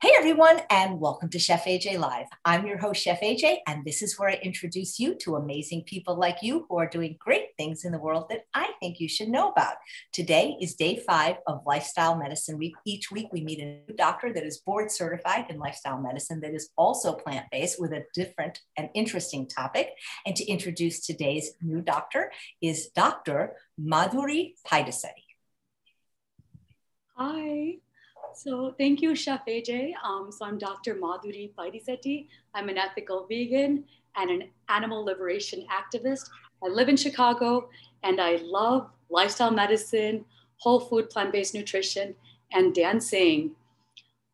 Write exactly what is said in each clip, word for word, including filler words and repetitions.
Hey everyone, and welcome to Chef A J Live. I'm your host, Chef A J, and this is where I introduce you to amazing people like you who are doing great things in the world that I think you should know about. Today is day five of Lifestyle Medicine Week. Each week we meet a new doctor that is board certified in lifestyle medicine that is also plant-based with a different and interesting topic. And to introduce today's new doctor is Doctor Madhuri Paidiseti. Hi. So thank you, Chef A J. Um, so I'm Doctor Madhuri Paidiseti. I'm an ethical vegan and an animal liberation activist. I live in Chicago and I love lifestyle medicine, whole food, plant-based nutrition, and dancing.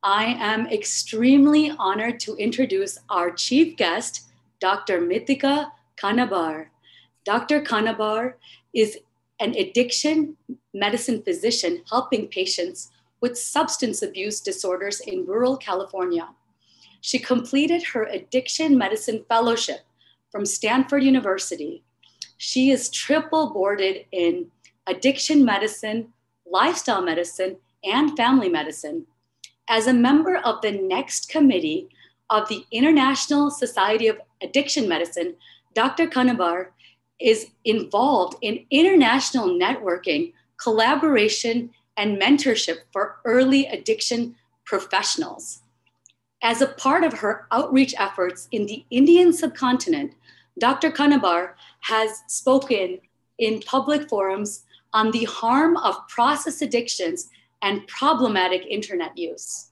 I am extremely honored to introduce our chief guest, Doctor Mitika Kanabar. Doctor Kanabar is an addiction medicine physician helping patients with substance abuse disorders in rural California. She completed her addiction medicine fellowship from Stanford University. She is triple boarded in addiction medicine, lifestyle medicine, and family medicine. As a member of the NEXT committee of the International Society of Addiction Medicine, Doctor Kanabar is involved in international networking, collaboration, and mentorship for early addiction professionals. As a part of her outreach efforts in the Indian subcontinent, Doctor Kanabar has spoken in public forums on the harm of process addictions and problematic internet use.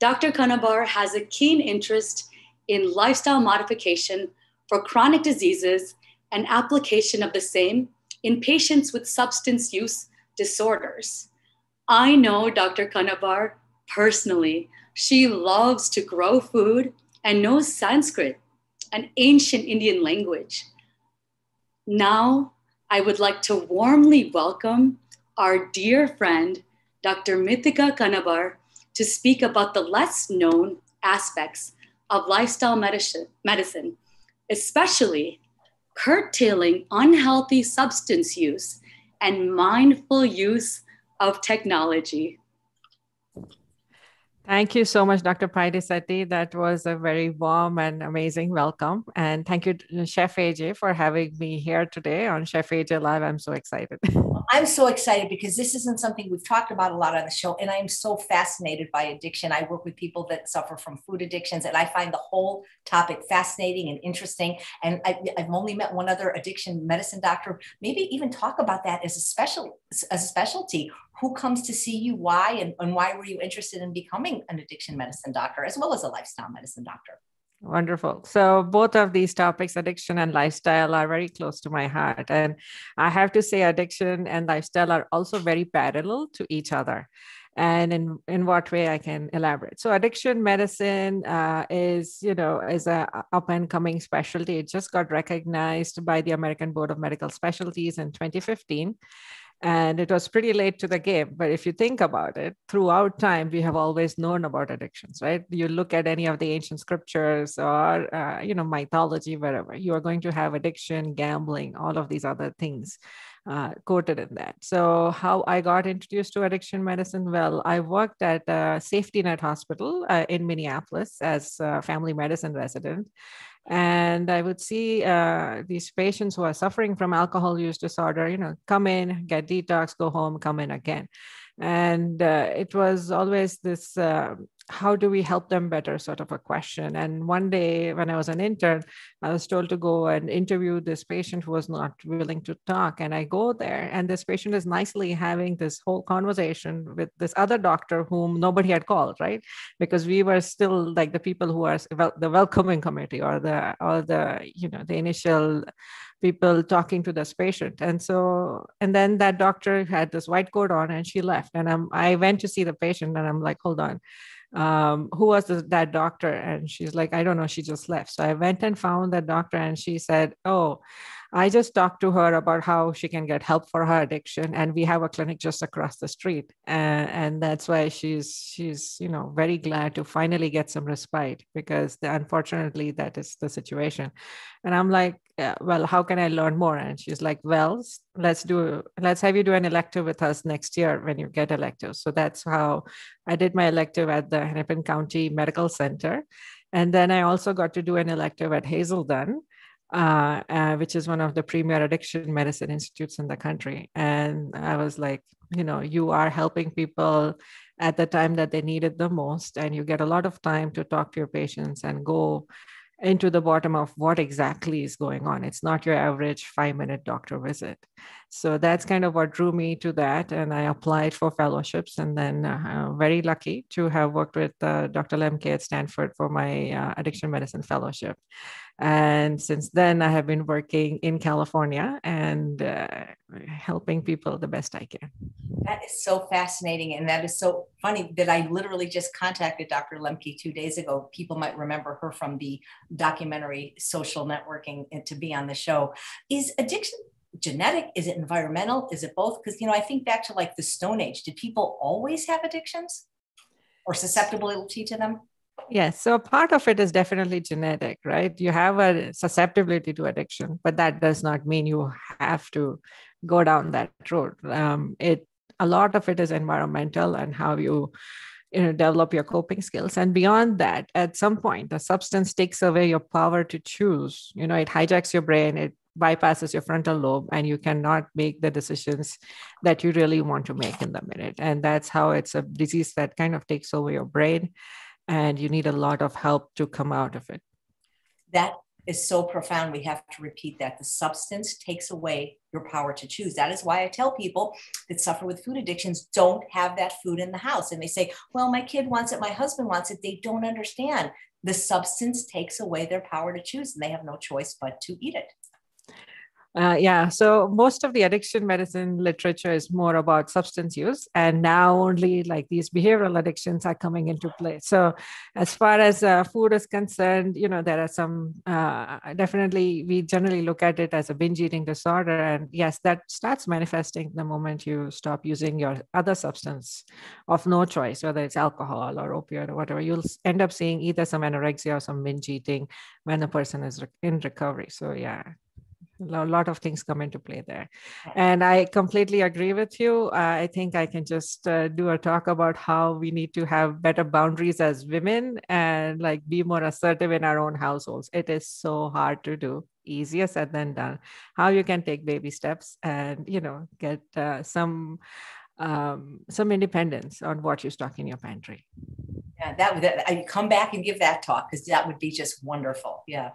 Doctor Kanabar has a keen interest in lifestyle modification for chronic diseases and application of the same in patients with substance use disorders. I know Doctor Kanabar personally. She loves to grow food and knows Sanskrit, an ancient Indian language. Now, I would like to warmly welcome our dear friend, Doctor Mitika Kanabar, to speak about the less known aspects of lifestyle medicine, especially curtailing unhealthy substance use and mindful use of technology. Thank you so much, Doctor Paidiseti. That was a very warm and amazing welcome. And thank you, Chef A J, for having me here today on Chef A J Live. I'm so excited. I'm so excited because this isn't something we've talked about a lot on the show. And I'm so fascinated by addiction. I work with people that suffer from food addictions, and I find the whole topic fascinating and interesting. And I, I've only met one other addiction medicine doctor, maybe even talk about that as a special, as a specialty. Who comes to see you, why, and, and why were you interested in becoming an addiction medicine doctor as well as a lifestyle medicine doctor? Wonderful. So both of these topics, addiction and lifestyle, are very close to my heart. And I have to say addiction and lifestyle are also very parallel to each other. And in, in what way I can elaborate. So addiction medicine uh, is, you know, is an up and coming specialty. It just got recognized by the American Board of Medical Specialties in twenty fifteen. And it was pretty late to the game. But if you think about it, throughout time, we have always known about addictions, right? You look at any of the ancient scriptures or, uh, you know, mythology, wherever, you are going to have addiction, gambling, all of these other things uh, quoted in that. So how I got introduced to addiction medicine? Well, I worked at a safety net hospital uh, in Minneapolis as a family medicine resident. And I would see uh, these patients who are suffering from alcohol use disorder, you know, come in, get detox, go home, come in again. And uh, it was always this, uh, how do we help them better sort of a question. And one day when I was an intern, I was told to go and interview this patient who was not willing to talk. And I go there and this patient is nicely having this whole conversation with this other doctor whom nobody had called, right? Because we were still like the people who are the welcoming committee or the, or the, you know, the initial people talking to this patient. And so, and then that doctor had this white coat on and she left. And I'm, I went to see the patient and I'm like, hold on. Um, who was this, that doctor? And she's like, I don't know, she just left. So I went and found that doctor and she said, oh, I just talked to her about how she can get help for her addiction. And we have a clinic just across the street. Uh, and that's why she's, she's, you know, very glad to finally get some respite, because the, unfortunately that is the situation. And I'm like, yeah, well, how can I learn more? And she's like, well, let's do, let's have you do an elective with us next year when you get elective. So that's how I did my elective at the Hennepin County Medical Center. And then I also got to do an elective at Hazelden, uh, uh, which is one of the premier addiction medicine institutes in the country. And I was like, you know, you are helping people at the time that they need it the most. And you get a lot of time to talk to your patients and go into the bottom of what exactly is going on. It's not your average five-minute doctor visit. So that's kind of what drew me to that. And I applied for fellowships, and then uh, very lucky to have worked with uh, Doctor Lemke at Stanford for my uh, addiction medicine fellowship. And since then, I have been working in California and uh, helping people the best I can. That is so fascinating. And that is so funny that I literally just contacted Doctor Lemke two days ago. People might remember her from the documentary Social Networking, and to be on the show. Is addiction genetic? Is it environmental? Is it both? Because, you know, I think back to like the Stone Age. Did people always have addictions or susceptibility to them? Yes. So part of it is definitely genetic, right? You have a susceptibility to addiction, but that does not mean you have to go down that road. Um, it a lot of it is environmental and how you, you know, develop your coping skills. And beyond that, at some point, the substance takes away your power to choose. You know, it hijacks your brain, it bypasses your frontal lobe, and you cannot make the decisions that you really want to make in the minute. And that's how it's a disease that kind of takes over your brain. And you need a lot of help to come out of it. That is so profound. We have to repeat that. The substance takes away your power to choose. That is why I tell people that suffer with food addictions don't have that food in the house. And they say, well, my kid wants it, my husband wants it. They don't understand. The substance takes away their power to choose, and they have no choice but to eat it. Uh, yeah. So most of the addiction medicine literature is more about substance use, and now only like these behavioral addictions are coming into play. So as far as uh, food is concerned, you know, there are some, uh, definitely we generally look at it as a binge eating disorder. And yes, that starts manifesting the moment you stop using your other substance of no choice, whether it's alcohol or opioid or whatever. You'll end up seeing either some anorexia or some binge eating when the person is in recovery. So yeah. A lot of things come into play there. And I completely agree with you. Uh, I think I can just uh, do a talk about how we need to have better boundaries as women and like be more assertive in our own households. It is so hard to do. Easier said than done. How you can take baby steps and, you know, get uh, some um, some independence on what you stock in your pantry. Yeah, that would I come back and give that talk, because that would be just wonderful. Yeah.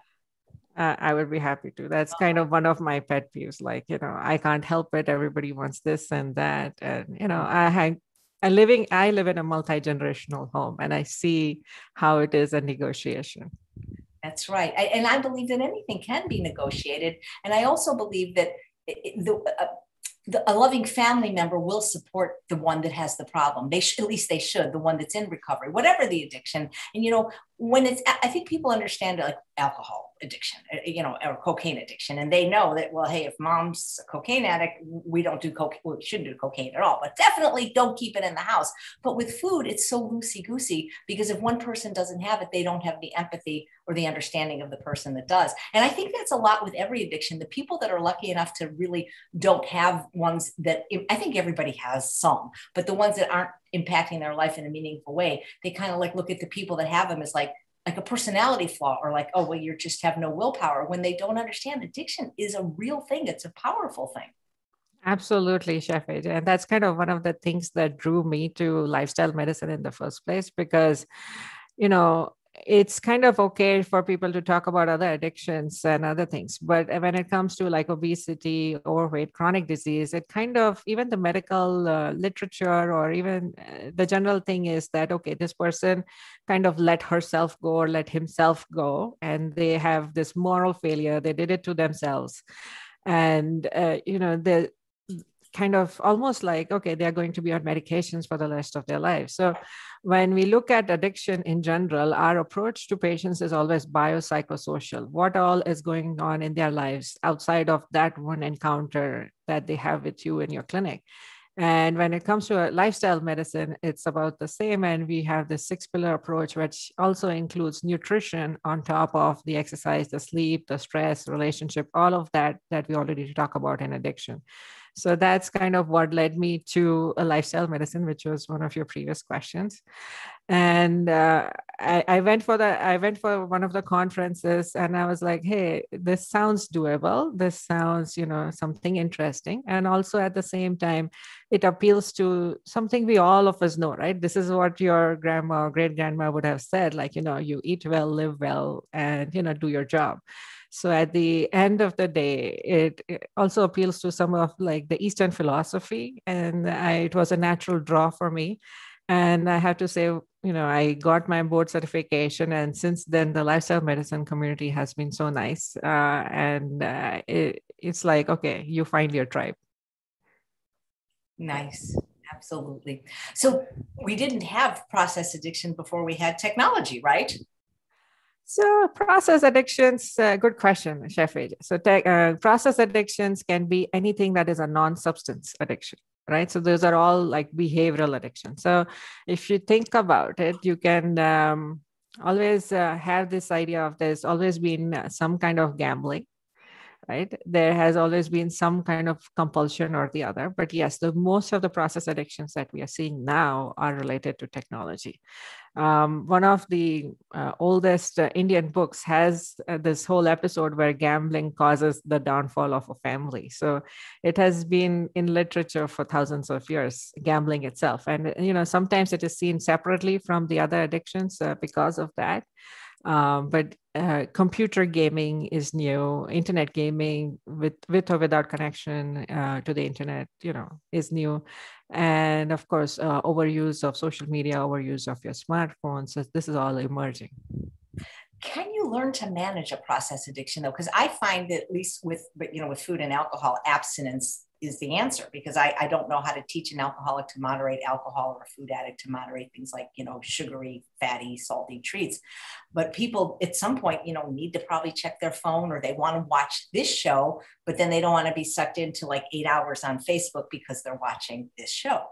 Uh, I would be happy to. That's kind of one of my pet peeves. Like, you know, I can't help it. Everybody wants this and that. And, you know, I hang, I living, I live in a multi-generational home, and I see how it is a negotiation. That's right. I, and I believe that anything can be negotiated. And I also believe that it, the, uh, the, a loving family member will support the one that has the problem. They should, at least they should, the one that's in recovery, whatever the addiction. And, you know, when it's, I think people understand like alcohol addiction, you know, or cocaine addiction. And they know that, well, hey, if mom's a cocaine addict, we don't do cocaine, we shouldn't do cocaine at all, but definitely don't keep it in the house. But with food, it's so loosey-goosey, because if one person doesn't have it, they don't have the empathy or the understanding of the person that does. And I think that's a lot with every addiction. The people that are lucky enough to really don't have ones that, I think everybody has some, but the ones that aren't impacting their life in a meaningful way, they kind of like look at the people that have them as like, like a personality flaw, or like, oh, well, you just have no willpower, when they don't understand addiction is a real thing. It's a powerful thing. Absolutely, Chef A J. And that's kind of one of the things that drew me to lifestyle medicine in the first place, because, you know, it's kind of okay for people to talk about other addictions and other things. But when it comes to like obesity, overweight, chronic disease, it kind of, even the medical uh, literature or even uh, the general thing is that, okay, this person kind of let herself go or let himself go, and they have this moral failure. They did it to themselves. And, uh, you know, the kind of almost like, okay, they're going to be on medications for the rest of their lives. So when we look at addiction in general, our approach to patients is always biopsychosocial. What all is going on in their lives outside of that one encounter that they have with you in your clinic? And when it comes to lifestyle medicine, it's about the same. And we have the six pillar approach, which also includes nutrition on top of the exercise, the sleep, the stress, relationship, all of that, that we already talk about in addiction. So that's kind of what led me to a lifestyle medicine, which was one of your previous questions. And uh, I, I went for the, I went for one of the conferences, and I was like, hey, this sounds doable. This sounds, you know, something interesting. And also at the same time, it appeals to something we all of us know, right? This is what your grandma or great grandma would have said, like, you know, you eat well, live well, and, you know, do your job. So at the end of the day, it, it also appeals to some of like the Eastern philosophy. And I, it was a natural draw for me. And I have to say, you know, I got my board certification. And since then, the lifestyle medicine community has been so nice. Uh, and uh, it, it's like, okay, you find your tribe. Nice. Absolutely. So we didn't have process addiction before we had technology, right? So process addictions, uh, good question, Chef A J. So te- uh, process addictions can be anything that is a non-substance addiction, right? So those are all like behavioral addiction. So if you think about it, you can um, always uh, have this idea of there's always been some kind of gambling, right? There has always been some kind of compulsion or the other. But yes, the most of the process addictions that we are seeing now are related to technology. Um, one of the uh, oldest uh, Indian books has uh, this whole episode where gambling causes the downfall of a family. So it has been in literature for thousands of years, gambling itself. And, you know, sometimes it is seen separately from the other addictions uh, because of that. Um, but uh, computer gaming is new. Internet gaming with, with or without connection uh, to the internet, you know, is new. And of course, uh, overuse of social media, overuse of your smartphones. So this is all emerging. Can you learn to manage a process addiction though? Because I find that at least with, you know, with food and alcohol, abstinence is the answer, because I, I don't know how to teach an alcoholic to moderate alcohol or a food addict to moderate things like, you know, sugary, fatty, salty treats. But people at some point, you know, need to probably check their phone, or they want to watch this show, but then they don't want to be sucked into like eight hours on Facebook because they're watching this show.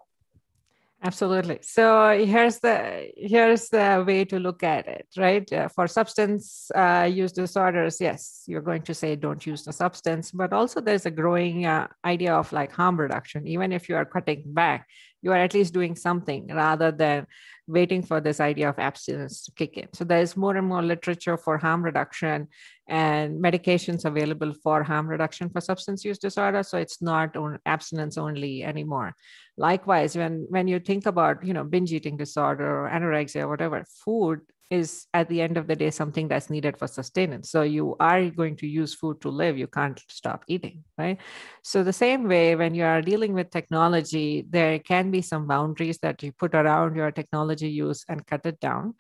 Absolutely. So here's the here's the way to look at it, right? Uh, for substance uh, use disorders, yes, you're going to say don't use the substance, but also there's a growing uh, idea of like harm reduction. Even if you are cutting back, you are at least doing something rather than waiting for this idea of abstinence to kick in. So there is more and more literature for harm reduction and medications available for harm reduction for substance use disorder. So it's not on abstinence only anymore. Likewise, when, when you think about, you know, binge eating disorder or anorexia or whatever, food is at the end of the day something that's needed for sustenance. So you are going to use food to live. You can't stop eating, right? So the same way, when you are dealing with technology, there can be some boundaries that you put around your technology use and cut it down.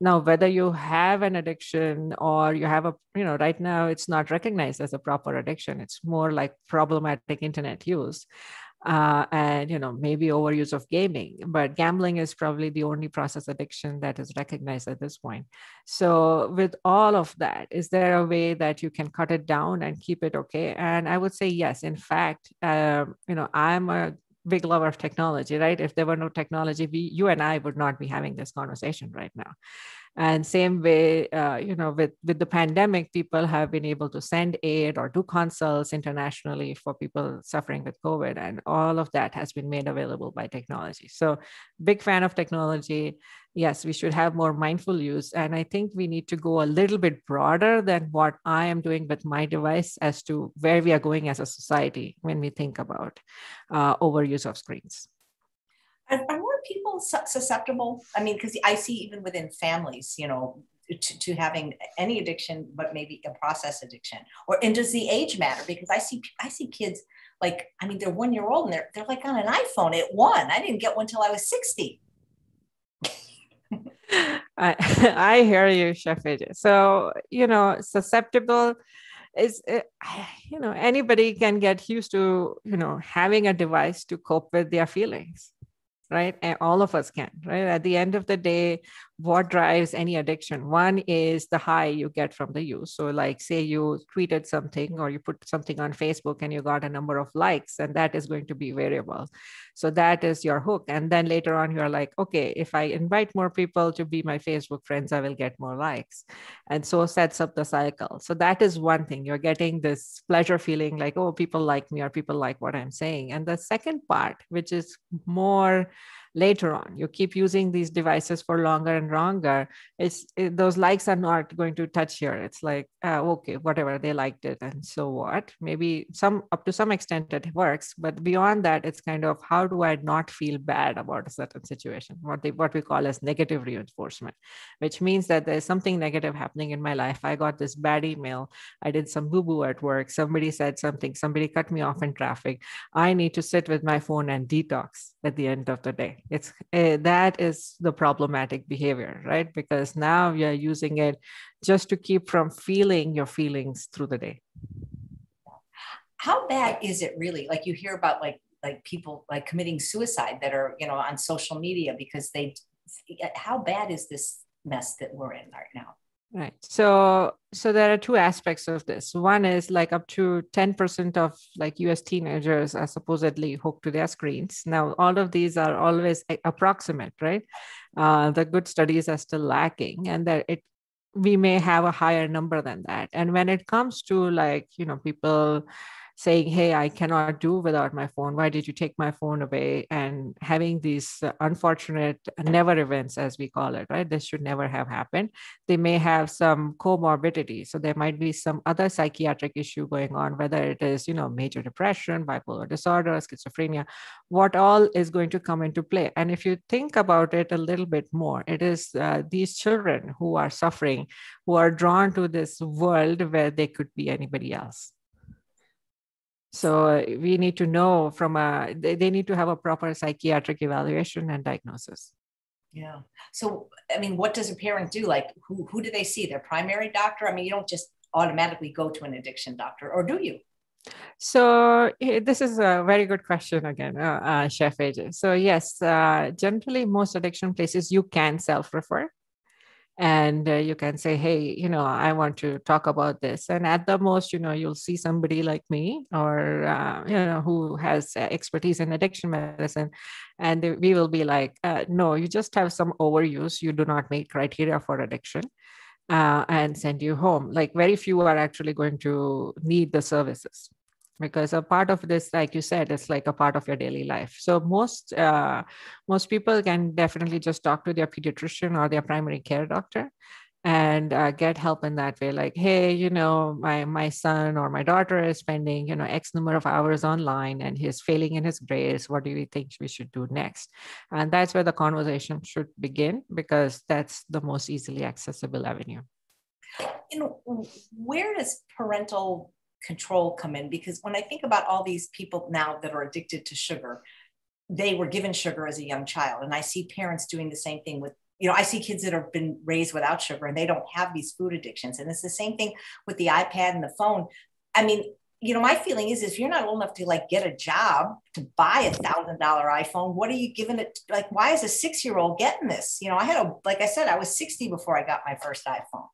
Now, whether you have an addiction or you have a, you know, right now it's not recognized as a proper addiction. It's more like problematic internet use. Uh, and, you know, maybe overuse of gaming, but gambling is probably the only process addiction that is recognized at this point. So with all of that, is there a way that you can cut it down and keep it okay? And I would say, yes. In fact, uh, you know, I'm a big lover of technology, right? If there were no technology, we, you and I would not be having this conversation right now. And same way, uh, you know, with, with the pandemic, people have been able to send aid or do consults internationally for people suffering with COVID. And all of that has been made available by technology. So big fan of technology. Yes, we should have more mindful use. And I think we need to go a little bit broader than what I am doing with my device as to where we are going as a society when we think about uh, overuse of screens. And are more people susceptible? I mean, because I see even within families, you know, to, to having any addiction, but maybe a process addiction. Or, and does the age matter? Because I see I see kids like, I mean, they're one year old and they're they're like on an iPhone at one. I didn't get one till I was sixty. I I hear you, Chef A J. So, you know, susceptible. is, you know, anybody can get used to, you know, having a device to cope with their feelings, right? And all of us can, right? At the end of the day, what drives any addiction? One is the high you get from the use. So like, say you tweeted something or you put something on Facebook and you got a number of likes, and that is going to be variable. So that is your hook. And then later on, you're like, okay, if I invite more people to be my Facebook friends, I will get more likes. And so sets up the cycle. So that is one thing. You're getting this pleasure feeling like, oh, people like me or people like what I'm saying. And the second part, which is more later on, you keep using these devices for longer and longer, it's it, those likes are not going to touch here. It's like, uh, okay, whatever, they liked it, and so what? Maybe some, up to some extent it works, but beyond that, it's kind of, how do I not feel bad about a certain situation? What they, what we call as negative reinforcement, which means that there's something negative happening in my life. I got this bad email, I did some boo-boo at work, somebody said something, somebody cut me off in traffic. I need to sit with my phone and detox at the end of the day. It's uh, that is the problematic behavior, right? Because now you're using it just to keep from feeling your feelings through the day. How bad is it really? Like, you hear about like, like people like committing suicide that are, you know, on social media because they, how bad is this mess that we're in right now? Right. So, so there are two aspects of this. One is like up to ten percent of like U S teenagers are supposedly hooked to their screens. Now, all of these are always approximate, right? Uh, the good studies are still lacking, and that it, we may have a higher number than that. And when it comes to like, you know, people saying, hey, I cannot do without my phone. Why did you take my phone away? And having these unfortunate never events, as we call it, right? This should never have happened. They may have some comorbidity. So there might be some other psychiatric issue going on, whether it is, you know, major depression, bipolar disorder, schizophrenia, what all is going to come into play. And if you think about it a little bit more, it is uh, these children who are suffering, who are drawn to this world where they could be anybody else. So we need to know from a, they need to have a proper psychiatric evaluation and diagnosis. Yeah. So, I mean, what does a parent do? Like, who, who do they see? Their primary doctor? I mean, you don't just automatically go to an addiction doctor, or do you? So this is a very good question again, uh, uh, Chef A J. So yes, uh, generally most addiction places, you can self-refer. And uh, you can say, hey, you know, I want to talk about this. And at the most, you know, you'll see somebody like me or, uh, you know, who has expertise in addiction medicine. And we will be like, uh, no, you just have some overuse. You do not meet criteria for addiction. Uh, and send you home. Like, very few are actually going to need the services. Because a part of this, like you said, it's like a part of your daily life. So most uh, most people can definitely just talk to their pediatrician or their primary care doctor and uh, get help in that way. Like, hey, you know, my my son or my daughter is spending, you know, X number of hours online and he's failing in his grades. What do you think we should do next? And that's where the conversation should begin, because that's the most easily accessible avenue. You know, where does parental control come in? Because when I think about all these people now that are addicted to sugar, they were given sugar as a young child. And I see parents doing the same thing with, you know, I see kids that have been raised without sugar and they don't have these food addictions. And it's the same thing with the iPad and the phone. I mean, you know, my feeling is, if you're not old enough to like get a job to buy a thousand dollar iPhone, what are you giving it? Like, why is a six-year-old getting this? You know, I had a, like I said, I was sixty before I got my first iPhone.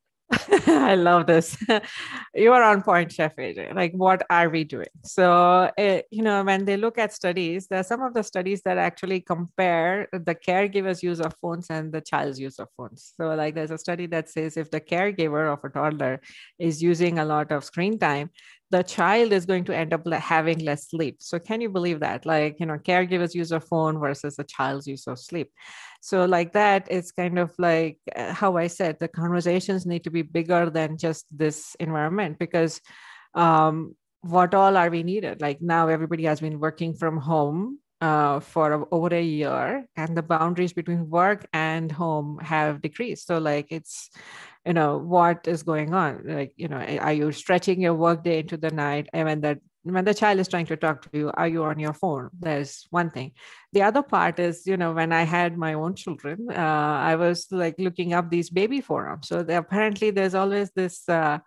I love this. You are on point, Chef A J. Like, what are we doing? So, uh, you know, when they look at studies, there are some of the studies that actually compare the caregiver's use of phones and the child's use of phones. So like, there's a study that says if the caregiver of a toddler is using a lot of screen time, the child is going to end up having less sleep. So can you believe that? Like, you know, caregivers use of phone versus a child's use of sleep. So like that, it's kind of like how I said, the conversations need to be bigger than just this environment, because um, what all are we needed? Like, now everybody has been working from home uh, for over a year, and the boundaries between work and home have decreased. So like, it's, you know, what is going on? Like, you know, are you stretching your work day into the night? And when that, when the child is trying to talk to you, are you on your phone? There's one thing. The other part is, you know, when I had my own children, uh, I was like looking up these baby forums. So apparently there's always this, uh,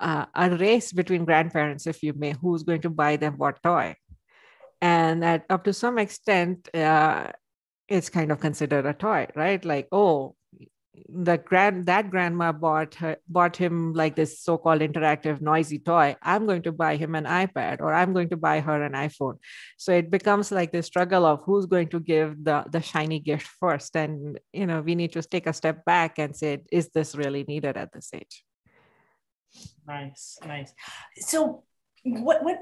uh, a race between grandparents, if you may, who's going to buy them what toy. And that up to some extent, uh, it's kind of considered a toy, right? Like, oh, the grand that grandma bought her, bought him like this so-called interactive noisy toy. I'm going to buy him an iPad, or I'm going to buy her an iPhone. So it becomes like the struggle of who's going to give the, the shiny gift first. And, you know, we need to take a step back and say, is this really needed at this age? Nice, nice. So what, what,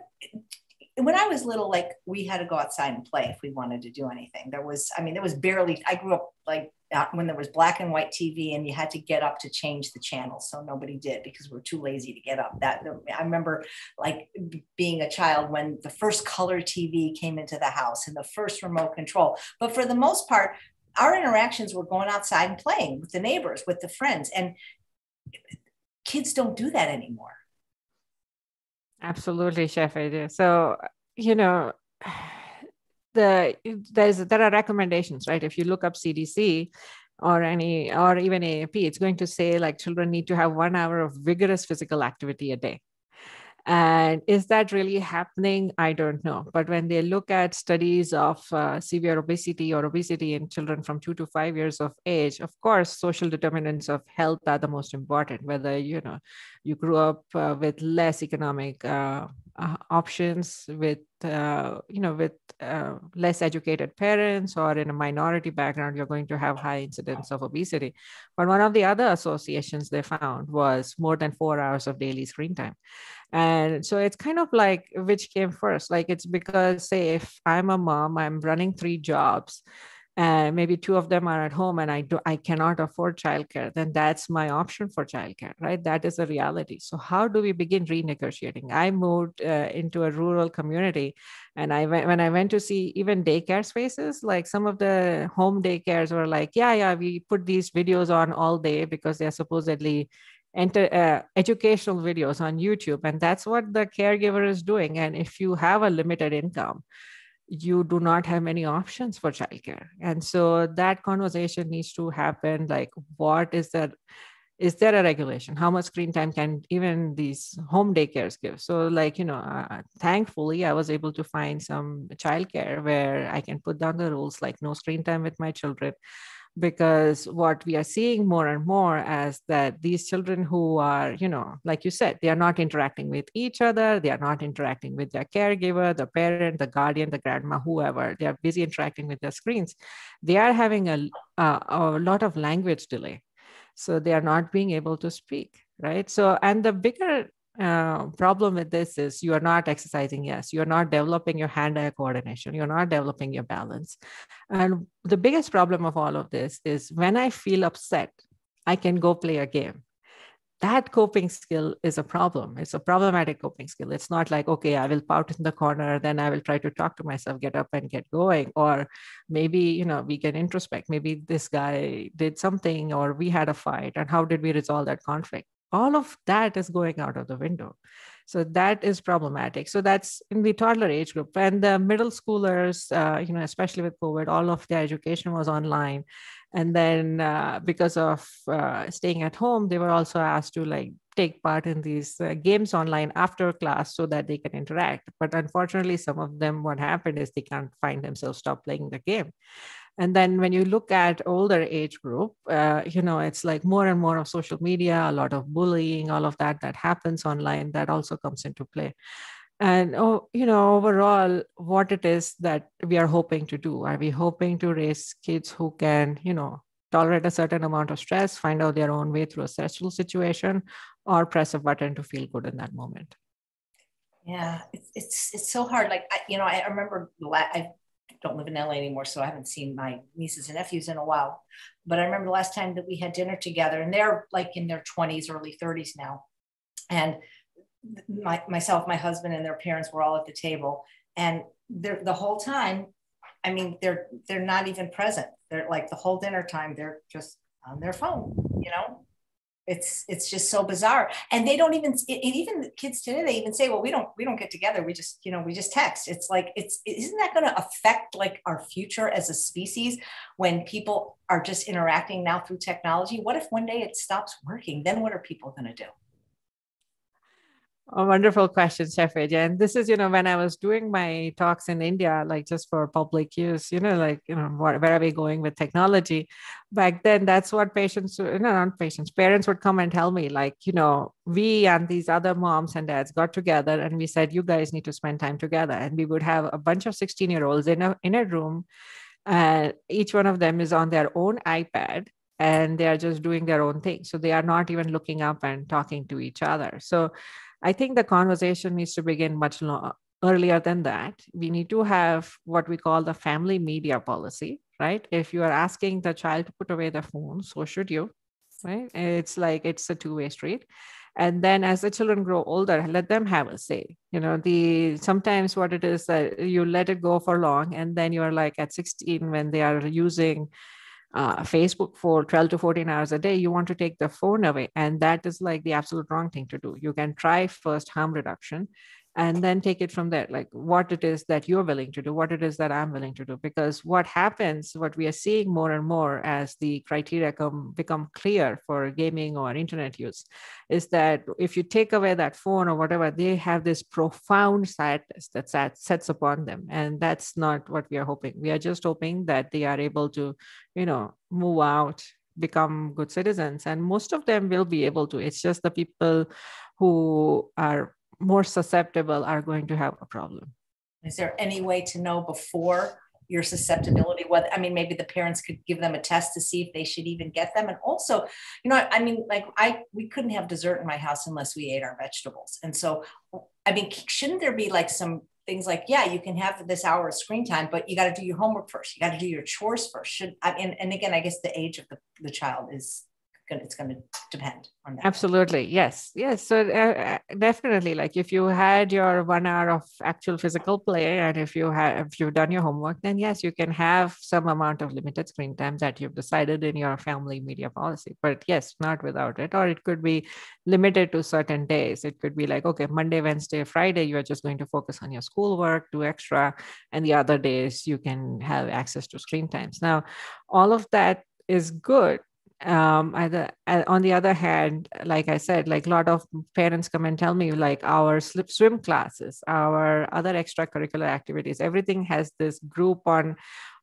when I was little, like we had to go outside and play if we wanted to do anything. There was, I mean, there was barely, I grew up like when there was black and white T V and you had to get up to change the channel. So nobody did because we were too lazy to get up. That I remember like being a child when the first color T V came into the house and the first remote control. But for the most part, our interactions were going outside and playing with the neighbors, with the friends, and kids don't do that anymore. Absolutely, Chef A J. So, you know, the there's there are recommendations, right? If you look up C D C or any or even A A P, it's going to say like children need to have one hour of vigorous physical activity a day. And is that really happening? I don't know. But when they look at studies of uh, severe obesity or obesity in children from two to five years of age, of course, social determinants of health are the most important, whether, you know, you grew up uh, with less economic uh, uh, options, with, uh, you know, with uh, less educated parents, or in a minority background, you're going to have high incidence of obesity. But one of the other associations they found was more than four hours of daily screen time. And so it's kind of like, which came first? Like it's because, say, if I'm a mom, I'm running three jobs and maybe two of them are at home and I do, I cannot afford childcare, then that's my option for childcare, right? That is a reality. So how do we begin renegotiating? I moved uh, into a rural community, and I went, when I went to see even daycare spaces, like some of the home daycares were like, yeah, yeah, we put these videos on all day because they're supposedly Enter, uh, educational videos on YouTube. And that's what the caregiver is doing. And if you have a limited income, you do not have many options for childcare. And so that conversation needs to happen. Like, what is that? Is there a regulation? How much screen time can even these home daycares give? So like, you know, uh, thankfully I was able to find some childcare where I can put down the rules, like no screen time with my children. Because what we are seeing more and more as that these children who are, you know, like you said, they are not interacting with each other. They are not interacting with their caregiver, the parent, the guardian, the grandma, whoever. They are busy interacting with their screens. They are having a, a, a lot of language delay. So they are not being able to speak, right? So, and the bigger uh, problem with this is you are not exercising. Yes, you're not developing your hand-eye coordination. You're not developing your balance. And the biggest problem of all of this is when I feel upset, I can go play a game. That coping skill is a problem. It's a problematic coping skill. It's not like, okay, I will pout in the corner, then I will try to talk to myself, get up and get going. Or maybe, you know, we can introspect. Maybe this guy did something, or we had a fight, and how did we resolve that conflict? All of that is going out of the window. So that is problematic. So that's in the toddler age group. And the middle schoolers, uh, you know, especially with COVID, all of their education was online. And then uh, because of uh, staying at home, they were also asked to like take part in these uh, games online after class so that they can interact. But unfortunately, some of them, what happened is they can't find themselves stop playing the game. And then when you look at older age group, uh, you know, it's like more and more of social media, a lot of bullying, all of that that happens online, that also comes into play. And, oh, you know, overall, what it is that we are hoping to do, are we hoping to raise kids who can, you know, tolerate a certain amount of stress, find out their own way through a stressful situation, or press a button to feel good in that moment? Yeah, it's it's, it's so hard. Like, I, you know, I remember I don't live in L A anymore, so I haven't seen my nieces and nephews in a while. But I remember the last time that we had dinner together, and they're like in their twenties, early thirties now. And my, myself, my husband, and their parents were all at the table. And the whole time, I mean, they're they're not even present. They're like the whole dinner time, they're just on their phone, you know? It's it's just so bizarre. And they don't even, it, even kids today, they even say, well, we don't, we don't get together. We just, you know, we just text. It's like, it's, isn't that going to affect like our future as a species when people are just interacting now through technology? What if one day it stops working? Then what are people going to do? A wonderful question, Chef A J. And this is, you know, when I was doing my talks in India, like just for public use, you know, like, you know, what, where are we going with technology? Back then, that's what patients, no, not patients, parents would come and tell me, like, you know, we and these other moms and dads got together and we said, you guys need to spend time together. And we would have a bunch of sixteen year olds in a, in a room. And each one of them is on their own iPad. And they are just doing their own thing. So they are not even looking up and talking to each other. So I think the conversation needs to begin much lo- earlier than that. We need to have what we call the family media policy, right? If you are asking the child to put away the phone, so should you, right? It's like, it's a two-way street. And then as the children grow older, let them have a say. You know, the sometimes what it is that you let it go for long, and then you are like at sixteen when they are using Uh, Facebook for twelve to fourteen hours a day, you want to take the phone away. And that is like the absolute wrong thing to do. You can try first harm reduction and then take it from there, like what it is that you're willing to do, what it is that I'm willing to do. Because what happens, what we are seeing more and more as the criteria come, become clear for gaming or internet use, is that if you take away that phone or whatever, they have this profound sadness that sat, sets upon them. And that's not what we are hoping. We are just hoping that they are able to, you know, move out, become good citizens. And most of them will be able to. It's just the people who are more susceptible are going to have a problem. Is there any way to know before your susceptibility? Whether, I mean, maybe the parents could give them a test to see if they should even get them. And also, you know, I mean, like I, we couldn't have dessert in my house unless we ate our vegetables. And so, I mean, shouldn't there be like some things like, yeah, you can have this hour of screen time, but you got to do your homework first. You got to do your chores first. Should I mean, and again, I guess the age of the, the child is it's going to depend on that. Absolutely. Yes. Yes. So uh, definitely, like if you had your one hour of actual physical play, and if you have, if you've done your homework, then yes, you can have some amount of limited screen time that you've decided in your family media policy, but yes, not without it. Or it could be limited to certain days. It could be like, okay, Monday, Wednesday, Friday, you are just going to focus on your schoolwork, do extra. And the other days you can have access to screen times. Now, all of that is good. Um, either, on the other hand, like I said, like a lot of parents come and tell me like our slip swim classes, our other extracurricular activities, everything has this group on,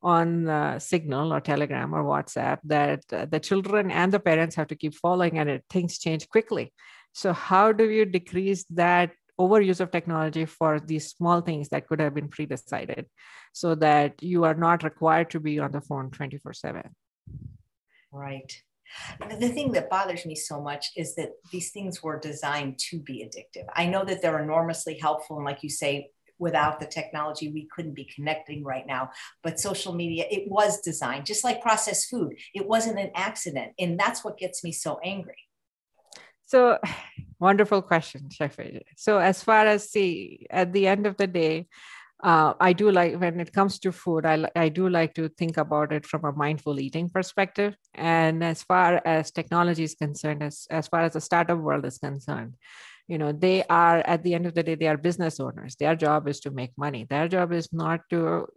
on uh, Signal or Telegram or WhatsApp that uh, the children and the parents have to keep following, and it, things change quickly. So how do you decrease that overuse of technology for these small things that could have been pre-decided so that you are not required to be on the phone twenty-four seven? Right. The thing that bothers me so much is that these things were designed to be addictive. I know that they're enormously helpful. And like you say, without the technology, we couldn't be connecting right now. But social media, it was designed just like processed food. It wasn't an accident. And that's what gets me so angry. So wonderful question, Chef A J. So as far as see, at the end of the day, Uh, I do like when it comes to food, I, I do like to think about it from a mindful eating perspective. And as far as technology is concerned, as, as far as the startup world is concerned, you know, they are at the end of the day, they are business owners. Their job is to make money. Their job is not to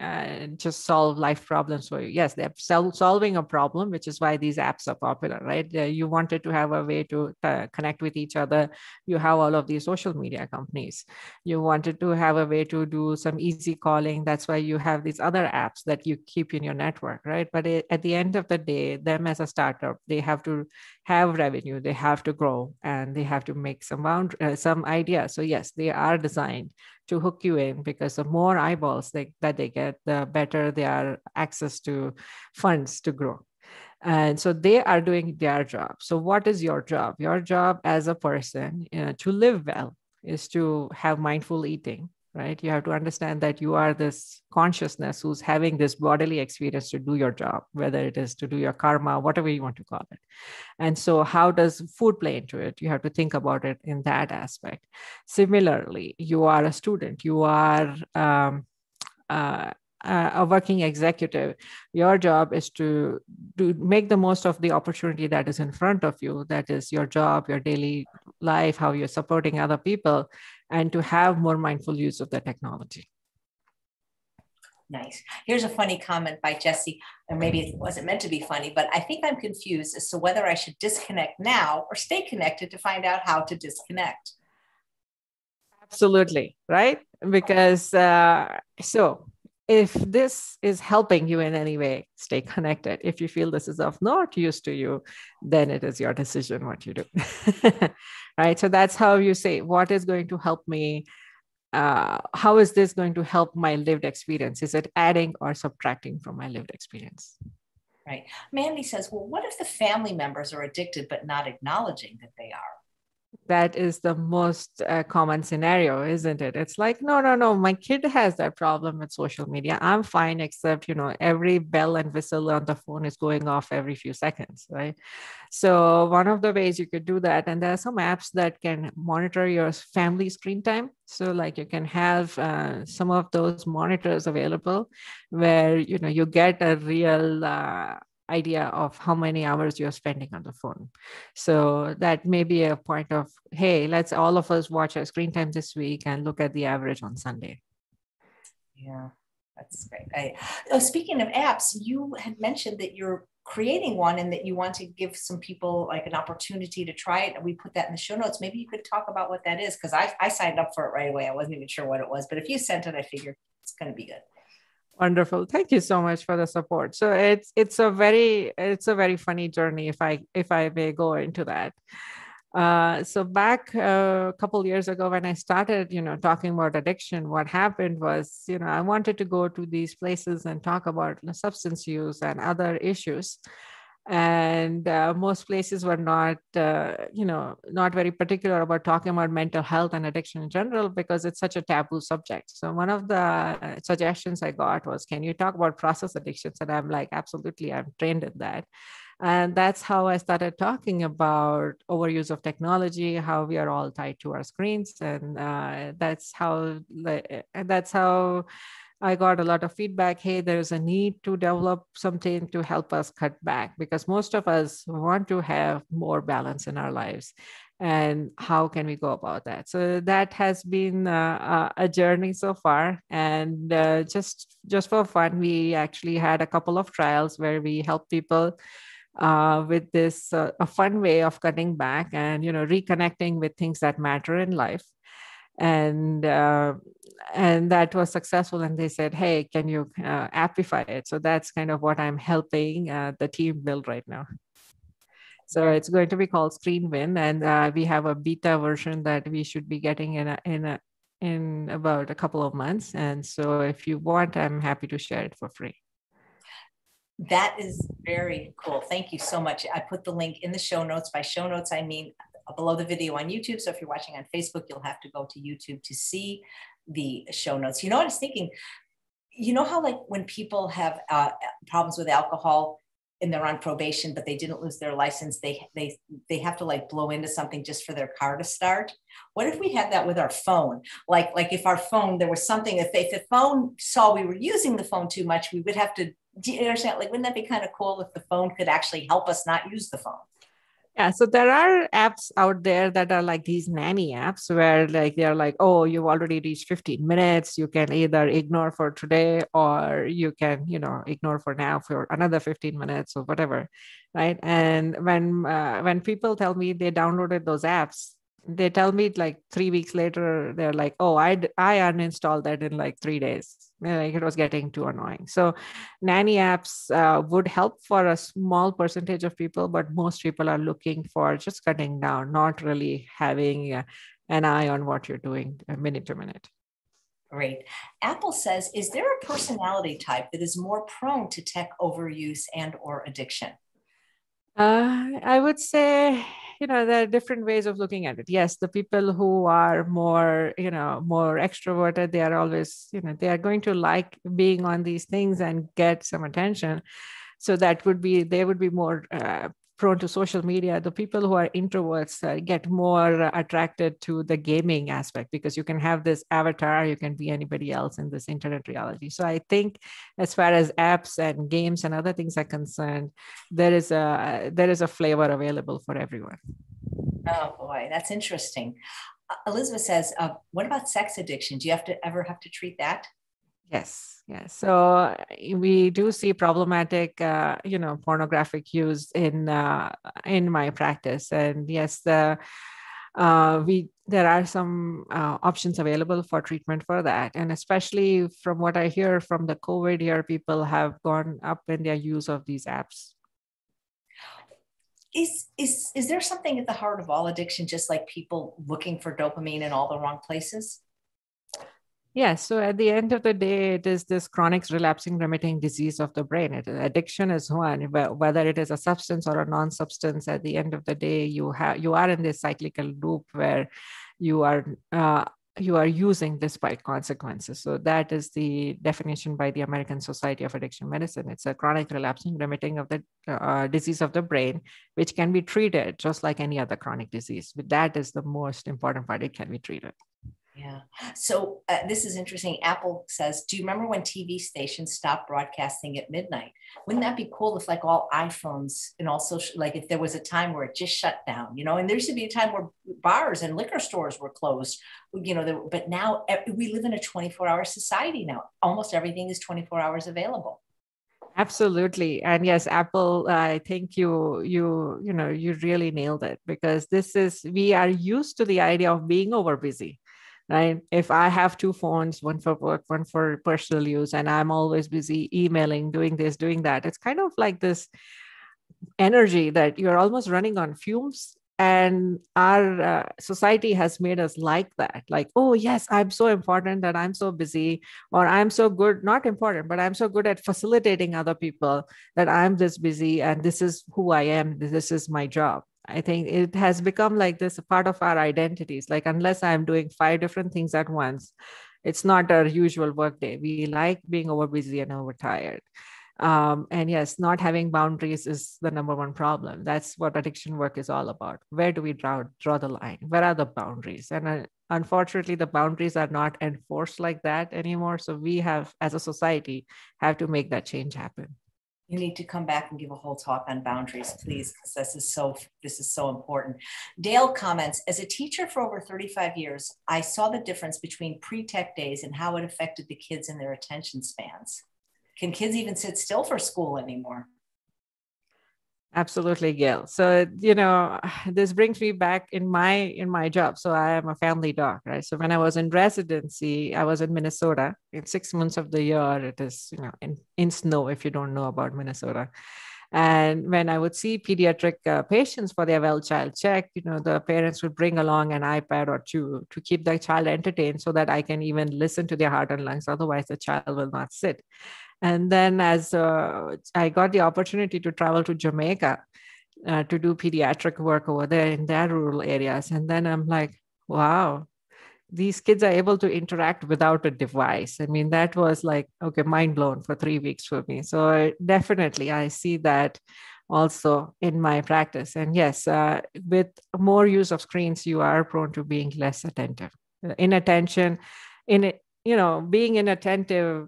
uh, just solve life problems for you. Yes, they're sol- solving a problem, which is why these apps are popular, right? Uh, you wanted to have a way to uh, connect with each other. You have all of these social media companies. You wanted to have a way to do some easy calling. That's why you have these other apps that you keep in your network, right? But it, at the end of the day, them as a startup, they have to have revenue, they have to grow, and they have to make some bound, uh, some ideas. So yes, they are designed to hook you in, because the more eyeballs they, that they get, the better their access to funds to grow. And so they are doing their job. So what is your job? Your job as a person, you know, to live well is to have mindful eating, right? You have to understand that you are this consciousness who's having this bodily experience to do your job, whether it is to do your karma, whatever you want to call it. And so how does food play into it? You have to think about it in that aspect. Similarly, you are a student, you are um, uh, a working executive. Your job is to do make the most of the opportunity that is in front of you. That is your job, your daily life, how you're supporting other people, and to have more mindful use of the technology. Nice. Here's a funny comment by Jesse, or maybe it wasn't meant to be funny, but I think I'm confused as to whether I should disconnect now or stay connected to find out how to disconnect. Absolutely. Right. Because uh, so if this is helping you in any way, stay connected. If you feel this is of not use to you, then it is your decision what you do. Right. So that's how you say, what is going to help me? Uh, how is this going to help my lived experience? Is it adding or subtracting from my lived experience? Right. Mandy says, well, what if the family members are addicted but not acknowledging that they are? That is the most uh, common scenario, isn't it? It's like, no, no, no, my kid has that problem with social media. I'm fine, except, you know, every bell and whistle on the phone is going off every few seconds, right? So one of the ways you could do that, and there are some apps that can monitor your family screen time. So like you can have uh, some of those monitors available where, you know, you get a real uh, idea of how many hours you're spending on the phone. So that may be a point of, hey, let's all of us watch our screen time this week and look at the average on Sunday. Yeah, that's great. I, oh, speaking of apps, you had mentioned that you're creating one and that you want to give some people like an opportunity to try it. And we put that in the show notes. Maybe you could talk about what that is, because I, I signed up for it right away. I wasn't even sure what it was, but if you sent it, I figured it's going to be good. Wonderful. Thank you so much for the support. So it's, it's a very, it's a very funny journey if I, if I may go into that. Uh, so back a couple years ago, when I started, you know, talking about addiction, what happened was, you know, I wanted to go to these places and talk about substance use and other issues. And uh, most places were not, uh, you know, not very particular about talking about mental health and addiction in general, because it's such a taboo subject. So one of the suggestions I got was, can you talk about process addictions? And I'm like, absolutely, I'm trained in that. And that's how I started talking about overuse of technology, how we are all tied to our screens. And uh, that's how, and that's how I got a lot of feedback. Hey, there's a need to develop something to help us cut back, because most of us want to have more balance in our lives. And how can we go about that? So that has been uh, a journey so far. And uh, just, just for fun, we actually had a couple of trials where we helped people uh, with this, uh, a fun way of cutting back and, you know, reconnecting with things that matter in life. And, uh, and that was successful. And they said, hey, can you uh, appify it? So that's kind of what I'm helping uh, the team build right now. So it's going to be called Screen Win. And uh, we have a beta version that we should be getting in, a, in, a, in about a couple of months. And so if you want, I'm happy to share it for free. That is very cool. Thank you so much. I put the link in the show notes. By show notes, I mean below the video on YouTube. So if you're watching on Facebook, you'll have to go to YouTube to see the show notes. You know what I was thinking? You know how like when people have uh, problems with alcohol and they're on probation, but they didn't lose their license, they they they have to like blow into something just for their car to start? What if we had that with our phone? Like, like if our phone, there was something, if, if the phone saw we were using the phone too much, we would have to, do you understand? Like, wouldn't that be kind of cool if the phone could actually help us not use the phone? Yeah, so there are apps out there that are like these nanny apps where like they're like, oh, you've already reached fifteen minutes. You can either ignore for today or you can, you know, ignore for now for another fifteen minutes or whatever, right? And when uh, when people tell me they downloaded those apps, they tell me like three weeks later, they're like, oh, I, I uninstalled that in like three days. Like it was getting too annoying. So nanny apps uh, would help for a small percentage of people, but most people are looking for just cutting down, not really having uh, an eye on what you're doing uh, minute to minute. Great. Apple says, is there a personality type that is more prone to tech overuse and or addiction? Uh, I would say, you know, there are different ways of looking at it. Yes, the people who are more, you know, more extroverted, they are always, you know, they are going to like being on these things and get some attention. So that would be, they would be more uh, prone to social media. The people who are introverts uh, get more attracted to the gaming aspect, because you can have this avatar, you can be anybody else in this internet reality. So I think as far as apps and games and other things are concerned, there is a, there is a flavor available for everyone. Oh boy, that's interesting. Uh, Elizabeth says, uh, what about sex addiction? Do you have to ever have to treat that? Yes. Yes. So we do see problematic, uh, you know, pornographic use in, uh, in my practice. And yes, the, uh, we there are some uh, options available for treatment for that. And especially from what I hear from the COVID year, people have gone up in their use of these apps. Is, is, is there something at the heart of all addiction, just like people looking for dopamine in all the wrong places? Yeah, so at the end of the day, it is this chronic relapsing remitting disease of the brain. It, addiction is one, but whether it is a substance or a non-substance, at the end of the day, you have you are in this cyclical loop where you are uh, you are using despite consequences. So that is the definition by the American Society of Addiction Medicine. It's a chronic relapsing remitting of the uh, disease of the brain, which can be treated just like any other chronic disease. But that is the most important part. It can be treated. Yeah. So uh, this is interesting. Apple says, do you remember when T V stations stopped broadcasting at midnight? Wouldn't that be cool if like all iPhones and all social, like if there was a time where it just shut down, you know, and there used to be a time where bars and liquor stores were closed, you know, there, but now we live in a twenty-four hour society now. Almost everything is twenty-four hours available. Absolutely. And yes, Apple, uh, I think you, you, you know, you really nailed it, because this is, we are used to the idea of being over busy. Right? If I have two phones, one for work, one for personal use, and I'm always busy emailing, doing this, doing that, it's kind of like this energy that you're almost running on fumes. And our uh, society has made us like that, like, oh, yes, I'm so important that I'm so busy, or I'm so good, not important, but I'm so good at facilitating other people that I'm this busy and this is who I am. This is my job. I think it has become like this a part of our identities. Like, unless I'm doing five different things at once, it's not our usual workday. We like being over busy and overtired. Um, and yes, not having boundaries is the number one problem. That's what addiction work is all about. Where do we draw, draw the line? Where are the boundaries? And uh, unfortunately, the boundaries are not enforced like that anymore. So we have, as a society, have to make that change happen. You need to come back and give a whole talk on boundaries, please, because this is so this is so important. Dale comments, as a teacher for over thirty-five years, I saw the difference between pre-tech days and how it affected the kids and their attention spans. Can kids even sit still for school anymore? Absolutely, Gail. So, you know, this brings me back in my in my job. So I am a family doc, right? So when I was in residency, I was in Minnesota. In six months of the year, it is, you know, in, in snow, if you don't know about Minnesota. And when I would see pediatric uh, patients for their well-child check, you know, the parents would bring along an iPad or two to keep their child entertained so that I can even listen to their heart and lungs. Otherwise, the child will not sit. And then as uh, I got the opportunity to travel to Jamaica uh, to do pediatric work over there in their rural areas. And then I'm like, wow, these kids are able to interact without a device. I mean, that was like, okay, mind blown for three weeks for me. So I, definitely I see that also in my practice. And yes, uh, with more use of screens, you are prone to being less attentive. Inattention, in you know, being inattentive,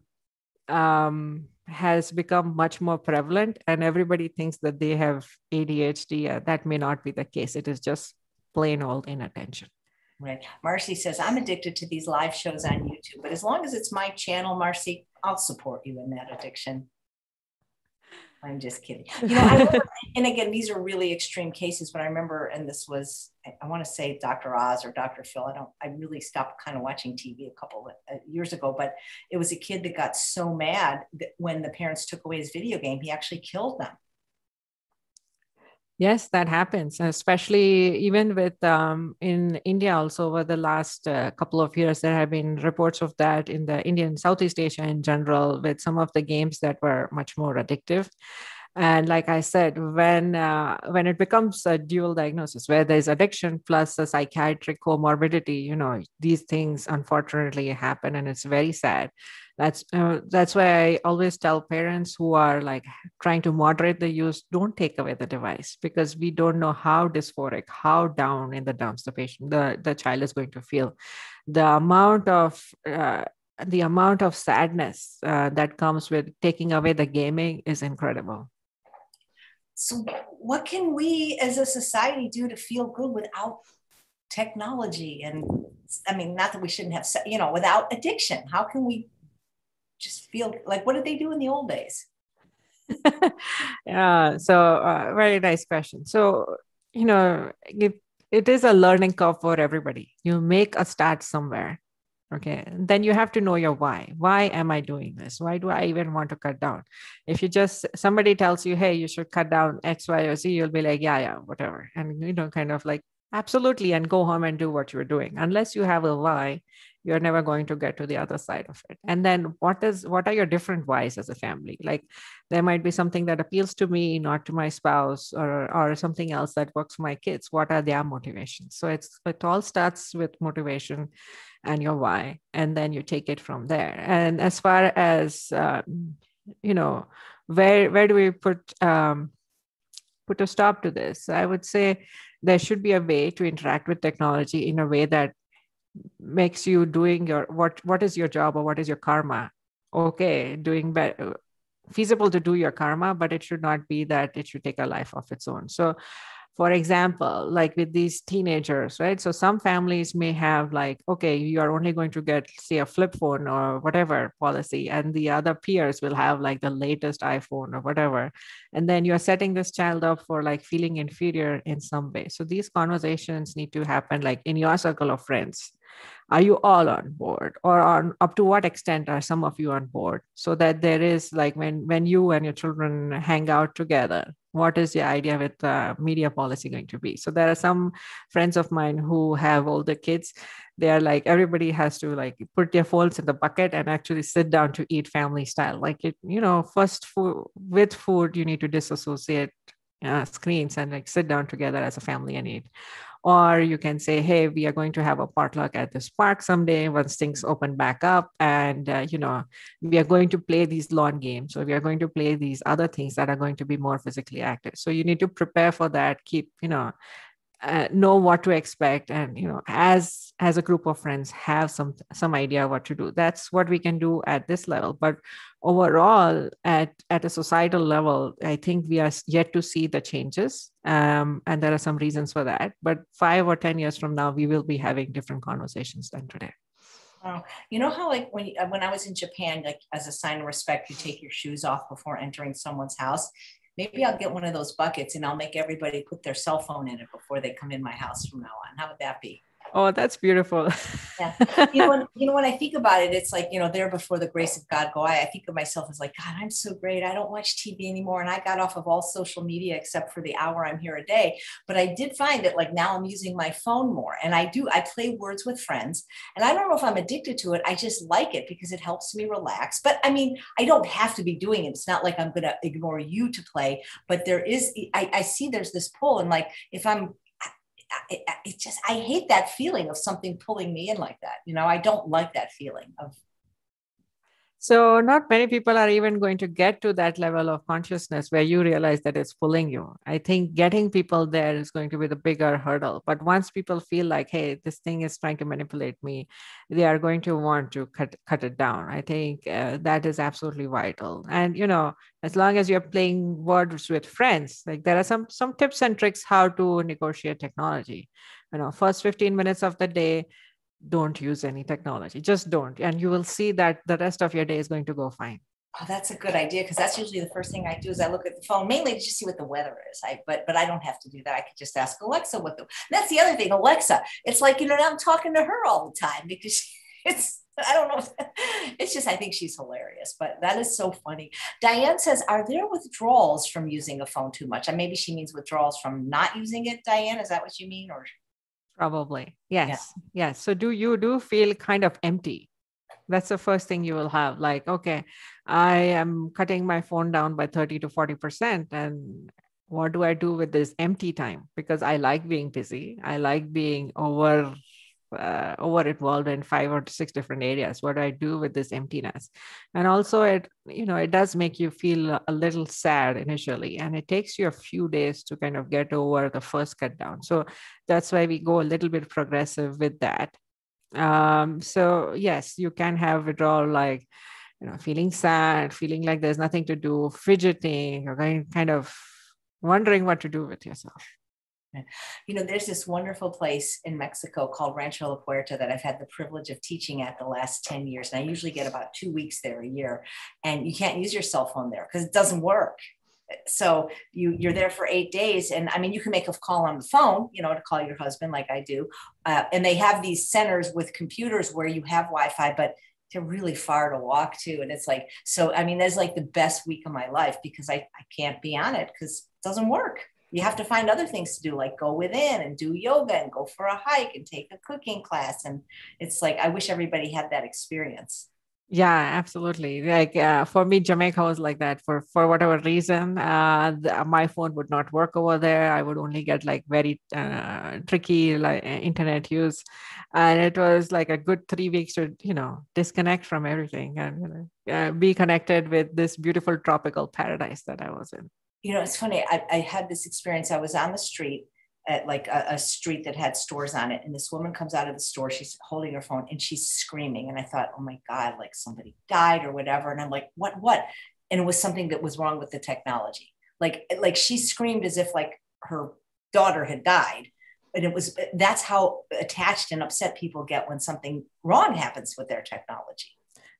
um, has become much more prevalent, and everybody thinks that they have A D H D. Uh, that may not be the case. It is just plain old inattention. Right. Marcy says, I'm addicted to these live shows on YouTube, but as long as it's my channel, Marcy, I'll support you in that addiction. I'm just kidding. You know, I remember, and again, these are really extreme cases, but I remember, and this was, I, I want to say Doctor Oz or Doctor Phil. I don't, I really stopped kind of watching T V a couple of years ago, but it was a kid that got so mad that when the parents took away his video game, he actually killed them. Yes, that happens, especially even with um, in India also over the last uh, couple of years, there have been reports of that in the Indian Southeast Asia in general with some of the games that were much more addictive. And like I said, when uh, when it becomes a dual diagnosis where there's addiction plus a psychiatric comorbidity, you know, these things unfortunately happen, and it's very sad. That's uh, that's why I always tell parents who are like trying to moderate the use, don't take away the device, because we don't know how dysphoric, how down in the dumps the patient, the, the child is going to feel. The amount of uh, the amount of sadness uh, that comes with taking away the gaming is incredible. So what can we as a society do to feel good without technology? And I mean, not that we shouldn't have, you know, without addiction, how can we just feel like, what did they do in the old days? Yeah. So uh, very nice question. So, you know, if, it is a learning curve for everybody. You make a start somewhere. Okay. Then you have to know your why. Why am I doing this? Why do I even want to cut down? If you just, somebody tells you, hey, you should cut down X, Y, or Z, you'll be like, yeah, yeah, whatever. And you know, kind of like, absolutely. And go home and do what you're doing. Unless you have a why, you're never going to get to the other side of it. And then what is, what are your different whys as a family? Like there might be something that appeals to me, not to my spouse, or, or something else that works for my kids. What are their motivations? So it's, it all starts with motivation and your why, and then you take it from there. And as far as, um, you know, where, where do we put, um, put a stop to this? I would say there should be a way to interact with technology in a way that makes you doing your, what, what is your job or what is your karma? Okay. Doing better, feasible to do your karma, but it should not be that it should take a life of its own. So for example, like with these teenagers, right? So some families may have like, okay, you are only going to get say a flip phone or whatever policy, and the other peers will have like the latest iPhone or whatever. And then you're setting this child up for like feeling inferior in some way. So these conversations need to happen like in your circle of friends. Are you all on board, or on up to what extent are some of you on board, so that there is like when, when you and your children hang out together, what is the idea with uh, media policy going to be? So there are some friends of mine who have older kids. They are like, everybody has to like put their phones in the bucket and actually sit down to eat family style. Like, it, you know, first food, with food, you need to disassociate uh, screens and like sit down together as a family and eat. Or you can say, hey, we are going to have a potluck at this park someday once things open back up. And, uh, you know, we are going to play these lawn games. So we are going to play these other things that are going to be more physically active. So you need to prepare for that. Keep, you know, uh, know what to expect. And, you know, as, as a group of friends, have some, some idea what to do. That's what we can do at this level. But overall, at, at a societal level, I think we are yet to see the changes. Um, and there are some reasons for that. But five or ten years from now, we will be having different conversations than today. Wow. You know how like when, when I was in Japan, like as a sign of respect, you take your shoes off before entering someone's house. Maybe I'll get one of those buckets and I'll make everybody put their cell phone in it before they come in my house from now on. How would that be? Oh, that's beautiful. Yeah. You know, when, you know, when I think about it, it's like, you know, there before the grace of God go I, I think of myself as like, God, I'm so great. I don't watch T V anymore. And I got off of all social media except for the hour I'm here a day. But I did find that like now I'm using my phone more. And I do, I play Words with Friends. And I don't know if I'm addicted to it. I just like it because it helps me relax. But I mean, I don't have to be doing it. It's not like I'm going to ignore you to play. But there is, I, I see there's this pull. And like, if I'm I, I, it just, I hate that feeling of something pulling me in like that. You know, I don't like that feeling of. So not many people are even going to get to that level of consciousness where you realize that it's pulling you. I think getting people there is going to be the bigger hurdle. But once people feel like, hey, this thing is trying to manipulate me, they are going to want to cut, cut it down. I think uh, that is absolutely vital. And, you know, as long as you're playing Words with Friends, like there are some, some tips and tricks how to negotiate technology. You know, first fifteen minutes of the day, don't use any technology, just don't. And you will see that the rest of your day is going to go fine. Oh, that's a good idea. Cause that's usually the first thing I do is I look at the phone, mainly to just see what the weather is. I, but, but I don't have to do that. I could just ask Alexa what the, that's the other thing, Alexa. It's like, you know, now I'm talking to her all the time because she, it's, I don't know. It's just, I think she's hilarious, but that is so funny. Diane says, are there withdrawals from using a phone too much? And maybe she means withdrawals from not using it. Diane, is that what you mean? Or probably. Yes. Yeah. Yes. So do you do feel kind of empty? That's the first thing you will have. Like, okay, I am cutting my phone down by thirty to forty percent. And what do I do with this empty time? Because I like being busy. I like being over, uh, over involved in five or six different areas. What do I do with this emptiness? And also it, you know, it does make you feel a little sad initially, and it takes you a few days to kind of get over the first cut down. So that's why we go a little bit progressive with that. Um, so yes, you can have withdrawal, like, you know, feeling sad, feeling like there's nothing to do, fidgeting, or kind of wondering what to do with yourself. You know, there's this wonderful place in Mexico called Rancho La Puerta that I've had the privilege of teaching at the last ten years. And I usually get about two weeks there a year, and you can't use your cell phone there because it doesn't work. So you, you're there for eight days. And I mean, you can make a call on the phone, you know, to call your husband like I do. Uh, and they have these centers with computers where you have Wi-Fi, but they're really far to walk to. And it's like, so, I mean, that's like the best week of my life because I, I can't be on it because it doesn't work. You have to find other things to do, like go within and do yoga and go for a hike and take a cooking class. And it's like, I wish everybody had that experience. Yeah, absolutely. Like uh, for me, Jamaica was like that for, for whatever reason, uh, the, my phone would not work over there. I would only get like very uh, tricky like internet use. And it was like a good three weeks to, you know, disconnect from everything and uh, be connected with this beautiful tropical paradise that I was in. You know, it's funny. I, I had this experience. I was on the street at like a, a street that had stores on it. And this woman comes out of the store, she's holding her phone and she's screaming. And I thought, oh my God, like somebody died or whatever. And I'm like, what, what? And it was something that was wrong with the technology. Like, like she screamed as if like her daughter had died. And it was, that's how attached and upset people get when something wrong happens with their technology.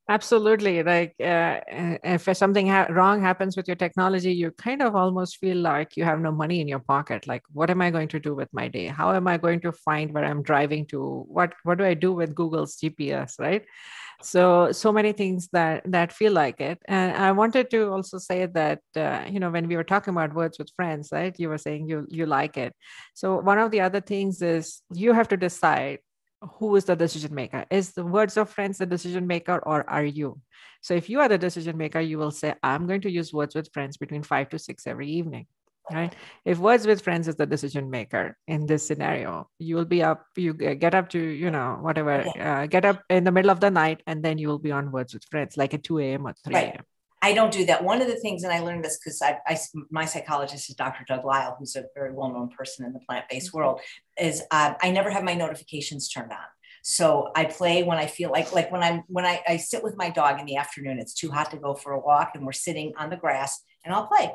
Absolutely. Like uh, if something ha- wrong happens with your technology, you kind of almost feel like you have no money in your pocket. Like, what am I going to do with my day? How am I going to find where I'm driving to? What, what do I do with Google's G P S, right? So, so many things that, that feel like it. And I wanted to also say that, uh, you know, when we were talking about words with friends, right, you were saying you, you like it. So one of the other things is you have to decide, who is the decision maker? Is the words of friends the decision maker or are you? So if you are the decision maker, you will say, I'm going to use words with friends between five to six every evening, right? If words with friends is the decision maker in this scenario, you will be up, you get up to, you know, whatever, uh, get up in the middle of the night, and then you will be on words with friends, like at two a.m. or three a.m. Right. I don't do that. One of the things, and I learned this because I, I, my psychologist is Doctor Doug Lyle, who's a very well-known person in the plant-based mm-hmm. world, is uh, I never have my notifications turned on. So I play when I feel like, like when I'm, when I, I sit with my dog in the afternoon, it's too hot to go for a walk and we're sitting on the grass and I'll play.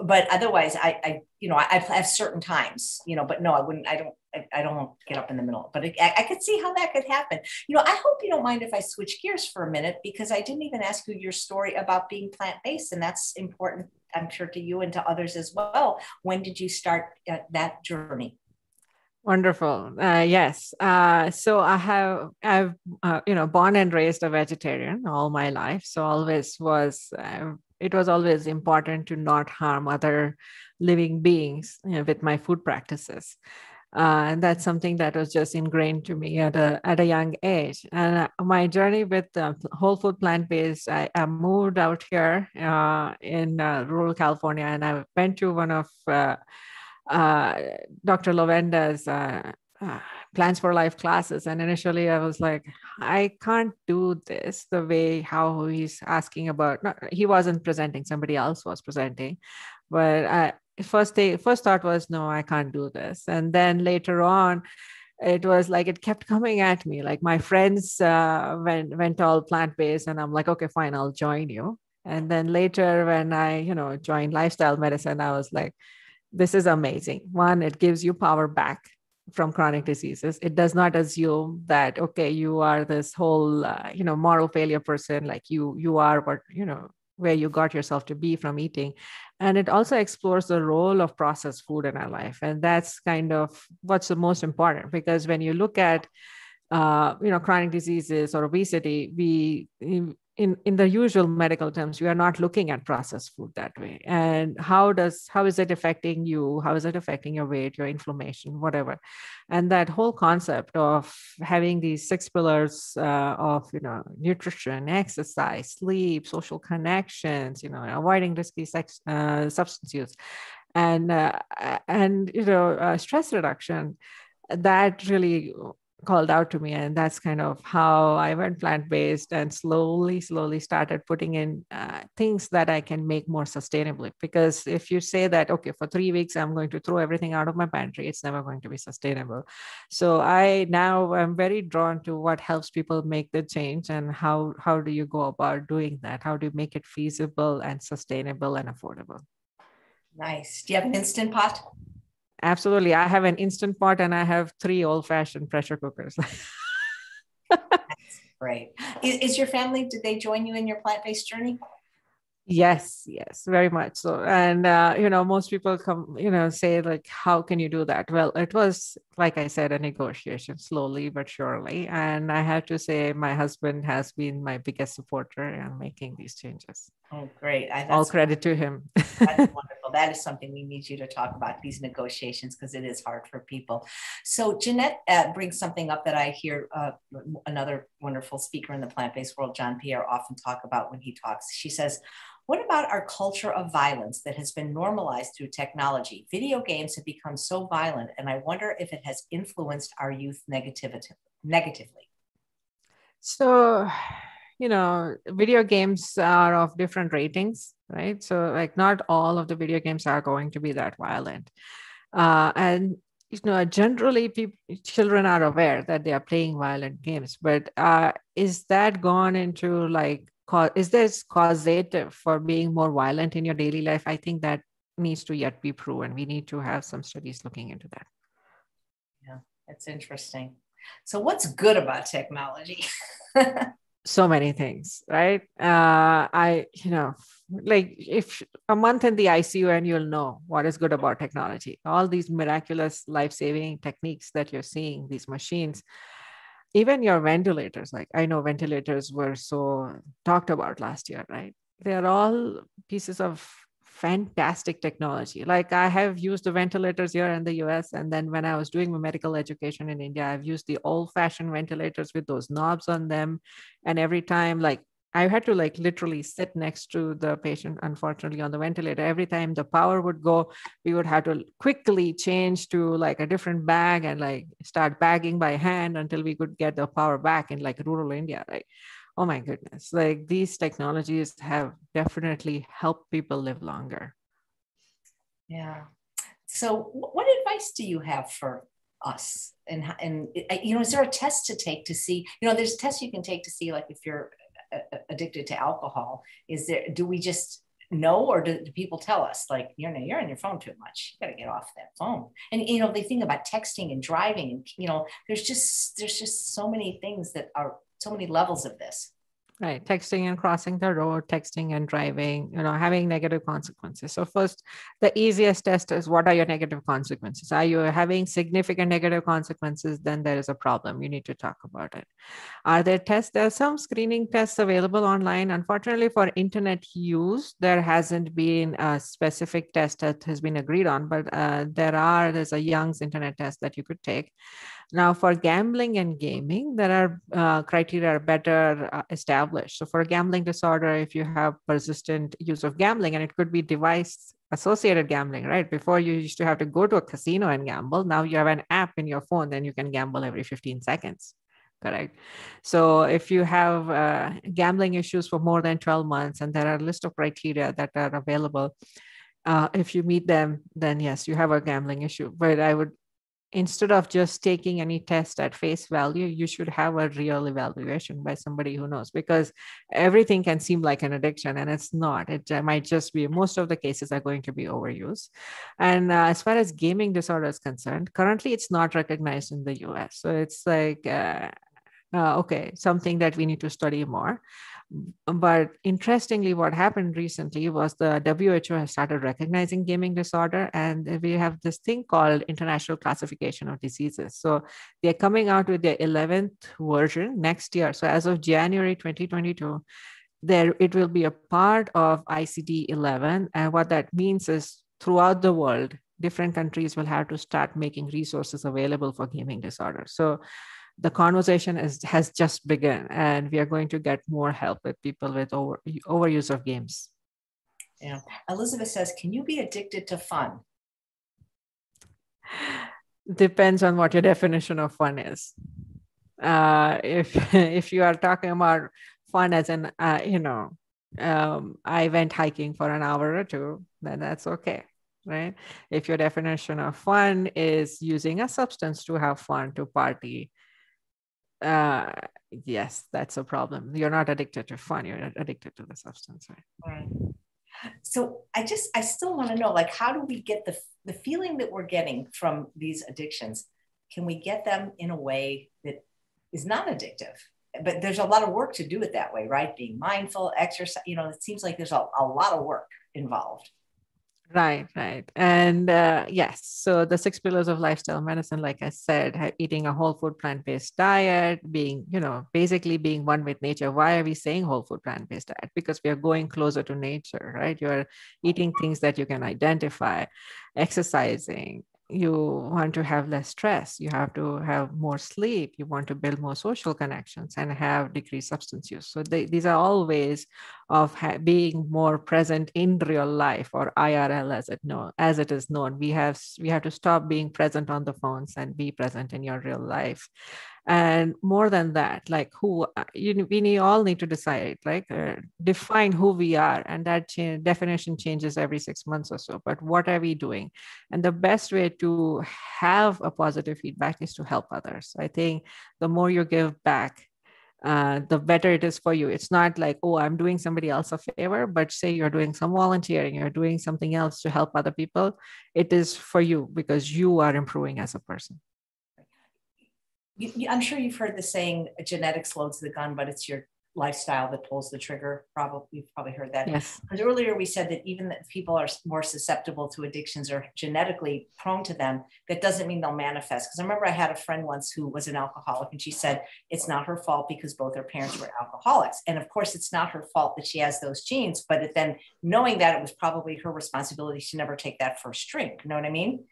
But otherwise I, I you know, I, I have certain times, you know, but no, I wouldn't, I don't, I, I don't get up in the middle, but it, I, I could see how that could happen. You know, I hope you don't mind if I switch gears for a minute, because I didn't even ask you your story about being plant-based, and that's important, I'm sure, to you and to others as well. When did you start uh, that journey? Wonderful. Uh, yes. Uh, so I have, I've, uh, you know, born and raised a vegetarian all my life. So always was, uh, it was always important to not harm other living beings, you know, with my food practices. Uh, and that's something that was just ingrained to me at a at a young age. And uh, my journey with uh, whole food plant-based, I, I moved out here uh, in uh, rural California, and I went to one of uh, uh, Doctor Lovenda's uh, uh, Plants for Life classes. And initially I was like, I can't do this the way how he's asking about. No, he wasn't presenting, somebody else was presenting, but I, First day, first thought was, no, I can't do this. And then later on, it was like, it kept coming at me. Like my friends uh, went, went all plant-based and I'm like, okay, fine, I'll join you. And then later when I, you know, joined lifestyle medicine, I was like, this is amazing. One, it gives you power back from chronic diseases. It does not assume that, okay, you are this whole, uh, you know, moral failure person, like you, you are what, you know, where you got yourself to be from eating. And it also explores the role of processed food in our life. And that's kind of what's the most important, because when you look at, uh, you know, chronic diseases or obesity, we, in, in the usual medical terms, we are not looking at processed food that way. And how does, how is it affecting you? How is it affecting your weight, your inflammation, whatever. And that whole concept of having these six pillars uh, of, you know, nutrition, exercise, sleep, social connections, you know, avoiding risky sex, uh, substance use, and, uh, and, you know, uh, stress reduction, that really called out to me. And that's kind of how I went plant-based and slowly, slowly started putting in uh, things that I can make more sustainably. Because if you say that, okay, for three weeks, I'm going to throw everything out of my pantry, it's never going to be sustainable. So I now am very drawn to what helps people make the change, and how, how do you go about doing that? How do you make it feasible and sustainable and affordable? Nice. Do you have an Instant Pot? Absolutely. I have an Instant Pot and I have three old-fashioned pressure cookers. That's great. Is, is your family, did they join you in your plant-based journey? Yes, yes, very much so. And, uh, you know, most people come, you know, say like, how can you do that? Well, it was, like I said, a negotiation, slowly but surely. And I have to say, my husband has been my biggest supporter in making these changes. Oh, great. I, All credit to him. That's wonderful. That is something we need you to talk about, these negotiations, because it is hard for people. So Jeanette uh, brings something up that I hear uh, another wonderful speaker in the plant-based world, John Pierre, often talk about when he talks. She says, what about our culture of violence that has been normalized through technology? Video games have become so violent, and I wonder if it has influenced our youth negatively. So, you know, video games are of different ratings, right? So like not all of the video games are going to be that violent. Uh, and you know, generally people, children are aware that they are playing violent games, but uh, is that gone into like, is this causative for being more violent in your daily life? I think that needs to yet be proven. We need to have some studies looking into that. Yeah, that's interesting. So what's good about technology? So many things, right? Uh, I, you know, like if a month in the I C U and you'll know what is good about technology, all these miraculous life-saving techniques that you're seeing, these machines, even your ventilators, like I know ventilators were so talked about last year, right? They're all pieces of fantastic technology. Like I have used the ventilators here in the U S. And then when I was doing my medical education in India, I've used the old fashioned ventilators with those knobs on them. And every time, like I had to like literally sit next to the patient, unfortunately, on the ventilator. Every time the power would go, we would have to quickly change to like a different bag and like start bagging by hand until we could get the power back in like rural India, right? Oh my goodness. Like these technologies have definitely helped people live longer. Yeah. So what advice do you have for us? And, and, you know, is there a test to take to see, you know, there's tests you can take to see like if you're addicted to alcohol. Is there, do we just know, or do, do people tell us like, you know, you're on your phone too much, you got to get off that phone? And you know, they think about texting and driving, and you know, there's just there's just so many things that are so many levels of this, right? Texting and crossing the road, texting and driving, you know, having negative consequences. So first, the easiest test is, what are your negative consequences? Are you having significant negative consequences? Then there is a problem. You need to talk about it. Are there tests? There are some screening tests available online. Unfortunately, for internet use, there hasn't been a specific test that has been agreed on, but uh, there are, there's a Young's internet test that you could take. Now for gambling and gaming, there are uh, criteria are better uh, established. So for a gambling disorder, if you have persistent use of gambling, and it could be device associated gambling, right? Before you used to have to go to a casino and gamble. Now you have an app in your phone, then you can gamble every fifteen seconds. Correct. So if you have uh, gambling issues for more than twelve months, and there are a list of criteria that are available, uh, if you meet them, then yes, you have a gambling issue. But I would, instead of just taking any test at face value, you should have a real evaluation by somebody who knows, because everything can seem like an addiction, and it's not. It might just be, most of the cases are going to be overuse. And uh, as far as gaming disorder is concerned, currently it's not recognized in the U S. So it's like, uh, uh, okay, something that we need to study more. But interestingly, what happened recently was the W H O has started recognizing gaming disorder, and we have this thing called International Classification of Diseases. So they're coming out with their eleventh version next year. So as of January twenty twenty-two, there it will be a part of I C D eleven. And what that means is throughout the world, different countries will have to start making resources available for gaming disorder. So the conversation is, has just begun, and we are going to get more help with people with over, overuse of games. Yeah. Elizabeth says, can you be addicted to fun? Depends on what your definition of fun is. Uh, if, if you are talking about fun as an, uh, you know, um, I went hiking for an hour or two, then that's okay. Right? If your definition of fun is using a substance to have fun, to party, uh yes, that's a problem. You're not addicted to fun, you're addicted to the substance, right? Right. So I just I still want to know, like, how do we get the the feeling that we're getting from these addictions? Can we get them in a way that is not addictive? but there's a lot of work to do it that way, right? Being mindful, exercise, you know, it seems like there's a, a lot of work involved. Right, right. And uh, yes, so the six pillars of lifestyle medicine, like I said, eating a whole food plant-based diet, being, you know, basically being one with nature. Why are we saying whole food plant-based diet? Because we are going closer to nature, right? You're eating things that you can identify, exercising. You want to have less stress. You have to have more sleep. You want to build more social connections and have decreased substance use. So they, these are all ways of ha- being more present in real life, or I R L as it know, as it is known. We have we have to stop being present on the phones and be present in your real life. And more than that, like who you, we need, all need to decide, like uh, define who we are, and that ch- definition changes every six months or so. But what are we doing? And the best way to have a positive feedback is to help others. I think the more you give back, uh, the better it is for you. It's not like, oh, I'm doing somebody else a favor, but say you're doing some volunteering, you're doing something else to help other people. It is for you because you are improving as a person. You, you, I'm sure you've heard the saying, genetics loads the gun, but it's your lifestyle that pulls the trigger. Probably, you've probably heard that. Yes. Because earlier we said that even if people are more susceptible to addictions or genetically prone to them, that doesn't mean they'll manifest. Because I remember I had a friend once who was an alcoholic, and she said it's not her fault because both her parents were alcoholics. And of course, it's not her fault that she has those genes, but it, then knowing that, it was probably her responsibility to never take that first drink. You know what I mean?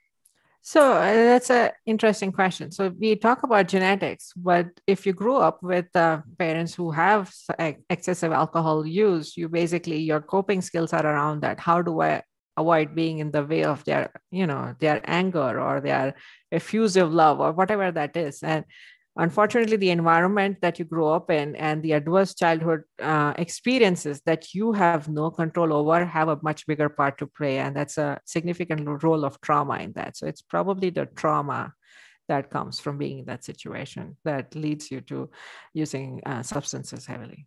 So uh, that's an interesting question. So we talk about genetics, but if you grew up with uh, parents who have uh, excessive alcohol use, you basically, your coping skills are around that. How do I avoid being in the way of their, you know, their anger or their effusive love or whatever that is? And unfortunately, the environment that you grow up in and the adverse childhood uh, experiences that you have no control over have a much bigger part to play. And that's a significant role of trauma in that. So it's probably the trauma that comes from being in that situation that leads you to using uh, substances heavily.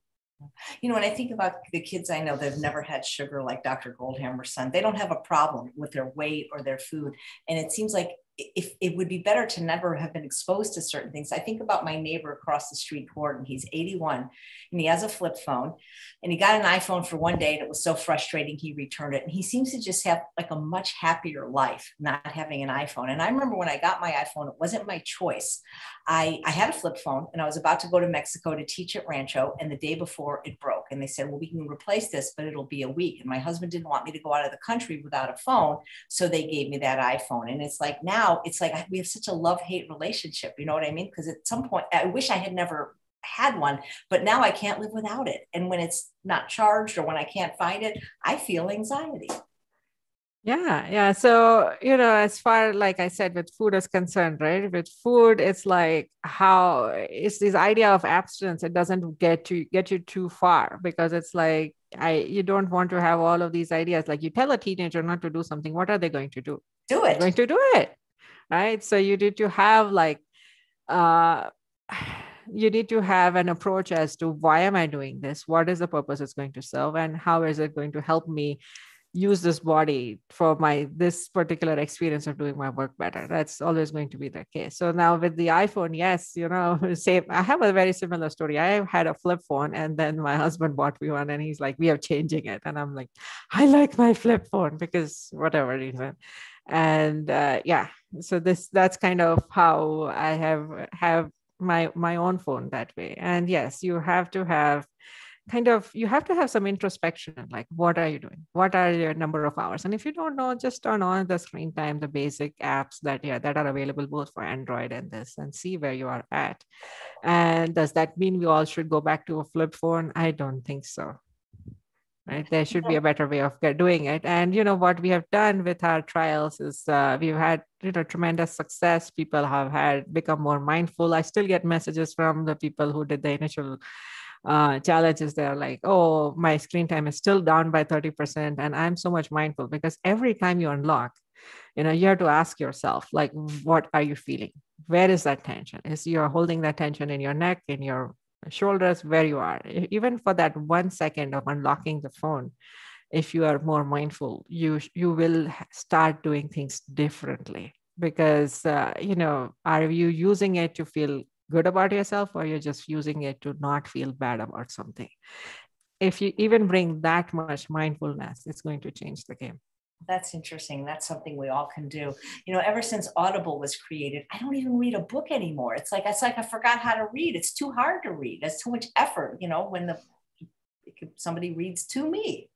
You know, when I think about the kids I know that have never had sugar, like Doctor Goldhammer's son, they don't have a problem with their weight or their food. And it seems like if it would be better to never have been exposed to certain things. I think about my neighbor across the street, Gordon. He's eighty-one and he has a flip phone, and he got an iPhone for one day and it was so frustrating he returned it. And he seems to just have like a much happier life not having an iPhone. And I remember when I got my iPhone, it wasn't my choice. I, I had a flip phone and I was about to go to Mexico to teach at Rancho, and the day before it broke. And they said, well, we can replace this, but it'll be a week. And my husband didn't want me to go out of the country without a phone. So they gave me that iPhone. And it's like now, it's like we have such a love-hate relationship, you know what I mean? Because at some point, I wish I had never had one, but now I can't live without it. And when it's not charged or when I can't find it, I feel anxiety. Yeah, yeah. So, you know, as far, like I said, with food is concerned, right? With food, it's like how it's this idea of abstinence. It doesn't get to get you too far because it's like, I, you don't want to have all of these ideas. Like you tell a teenager not to do something, what are they going to do? Do it. They're going to do it. Right. So you need to have like, uh, you need to have an approach as to why am I doing this? What is the purpose it's going to serve? And how is it going to help me use this body for my, this particular experience of doing my work better? That's always going to be the case. So now with the iPhone, yes, you know, same. I have a very similar story. I had a flip phone and then my husband bought me one and he's like, we are changing it. And I'm like, I like my flip phone because whatever reason. And uh, yeah, so this, that's kind of how I have, have my, my own phone that way. And yes, you have to have kind of, you have to have some introspection, like, what are you doing? What are your number of hours? And if you don't know, just turn on the screen time, the basic apps that, yeah, that are available both for Android and this, and see where you are at. And does that mean we all should go back to a flip phone? I don't think so. Right? There should be a better way of doing it. And, you know, what we have done with our trials is uh, we've had, you know, tremendous success. People have had become more mindful. I still get messages from the people who did the initial uh, challenges. They're like, oh, my screen time is still down by thirty percent. And I'm so much mindful because every time you unlock, you know, you have to ask yourself, like, what are you feeling? Where is that tension? Is you're holding that tension in your neck, in your shoulders, where you are. Even for that one second of unlocking the phone, if you are more mindful, you you will start doing things differently because, uh, you know, are you using it to feel good about yourself, or you're just using it to not feel bad about something. If you even bring that much mindfulness, it's going to change the game. That's interesting. That's something we all can do. You know, ever since Audible was created, I don't even read a book anymore. It's like, it's like I forgot how to read. It's too hard to read. That's too much effort, you know, when the somebody reads to me.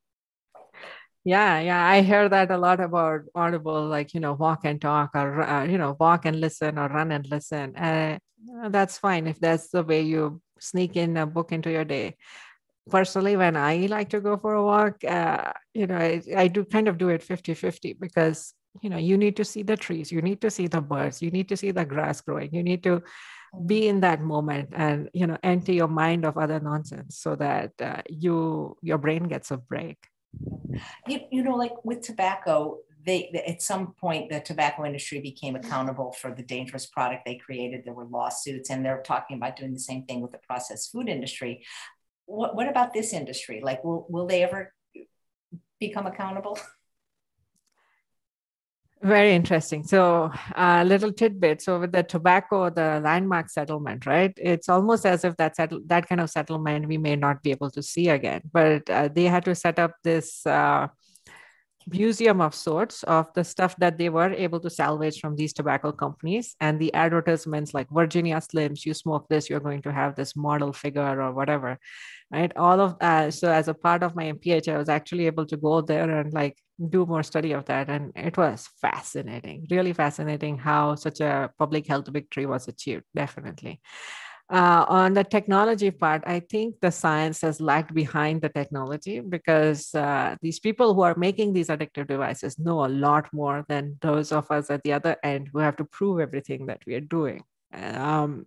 Yeah, yeah. I hear that a lot about Audible, like, you know, walk and talk, or, uh, you know, walk and listen, or run and listen. Uh, that's fine if that's the way you sneak in a book into your day. Personally, when I like to go for a walk, uh, you know, I, I do kind of do it fifty fifty, because, you know, you need to see the trees, you need to see the birds, you need to see the grass growing, you need to be in that moment and, you know, empty your mind of other nonsense so that uh, you, your brain gets a break. You, you know, like with tobacco, they, at some point, the tobacco industry became accountable for the dangerous product they created. There were lawsuits, and they're talking about doing the same thing with the processed food industry. What, what about this industry? Like, will, will they ever become accountable? Very interesting. So a uh, little tidbit. So with the tobacco, the landmark settlement, right? It's almost as if that, settle, that kind of settlement we may not be able to see again, but uh, they had to set up this uh, museum of sorts of the stuff that they were able to salvage from these tobacco companies, and the advertisements like Virginia Slims, you smoke this, you're going to have this model figure or whatever, right? All of that. So as a part of my M P H, I was actually able to go there and like do more study of that. And it was fascinating, really fascinating how such a public health victory was achieved, definitely. Uh, on the technology part, I think the science has lagged behind the technology, because uh, these people who are making these addictive devices know a lot more than those of us at the other end who have to prove everything that we are doing. Um,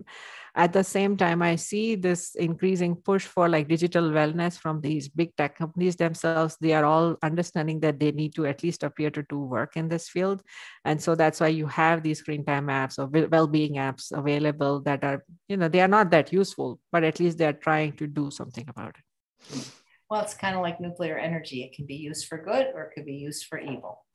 at the same time, I see this increasing push for like digital wellness from these big tech companies themselves. They are all understanding that they need to at least appear to do work in this field. And so that's why you have these screen time apps or well-being apps available that are, you know, they are not that useful, but at least they're trying to do something about it. Well, it's kind of like nuclear energy. It can be used for good or it could be used for evil.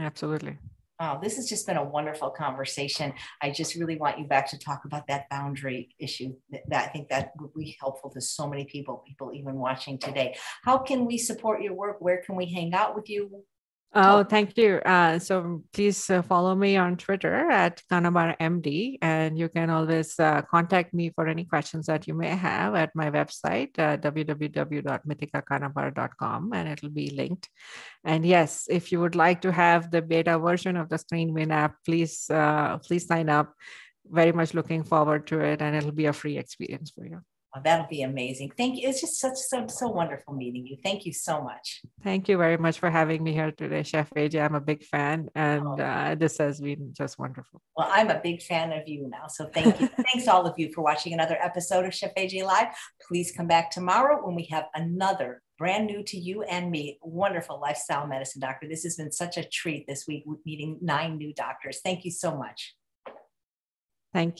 Absolutely. Oh, this has just been a wonderful conversation. I just really want you back to talk about that boundary issue. That I think that would be helpful to so many people, people even watching today. How can we support your work? Where can we hang out with you? Oh, thank you. Uh, so please uh, follow me on Twitter at Kanabar M D, and you can always uh, contact me for any questions that you may have at my website, uh, w w w dot mitika kanabar dot com, and it'll be linked. And yes, if you would like to have the beta version of the Screen Win app, please, uh, please sign up. Very much looking forward to it, and it'll be a free experience for you. Oh, that'll be amazing. Thank you. It's just such so, so wonderful meeting you. Thank you so much. Thank you very much for having me here today, Chef A J. I'm a big fan, and oh. uh, this has been just wonderful. Well, I'm a big fan of you now, so thank you. Thanks all of you for watching another episode of Chef A J Live. Please come back tomorrow when we have another brand new to you and me wonderful lifestyle medicine doctor. This has been such a treat this week, meeting nine new doctors. Thank you so much. Thank you.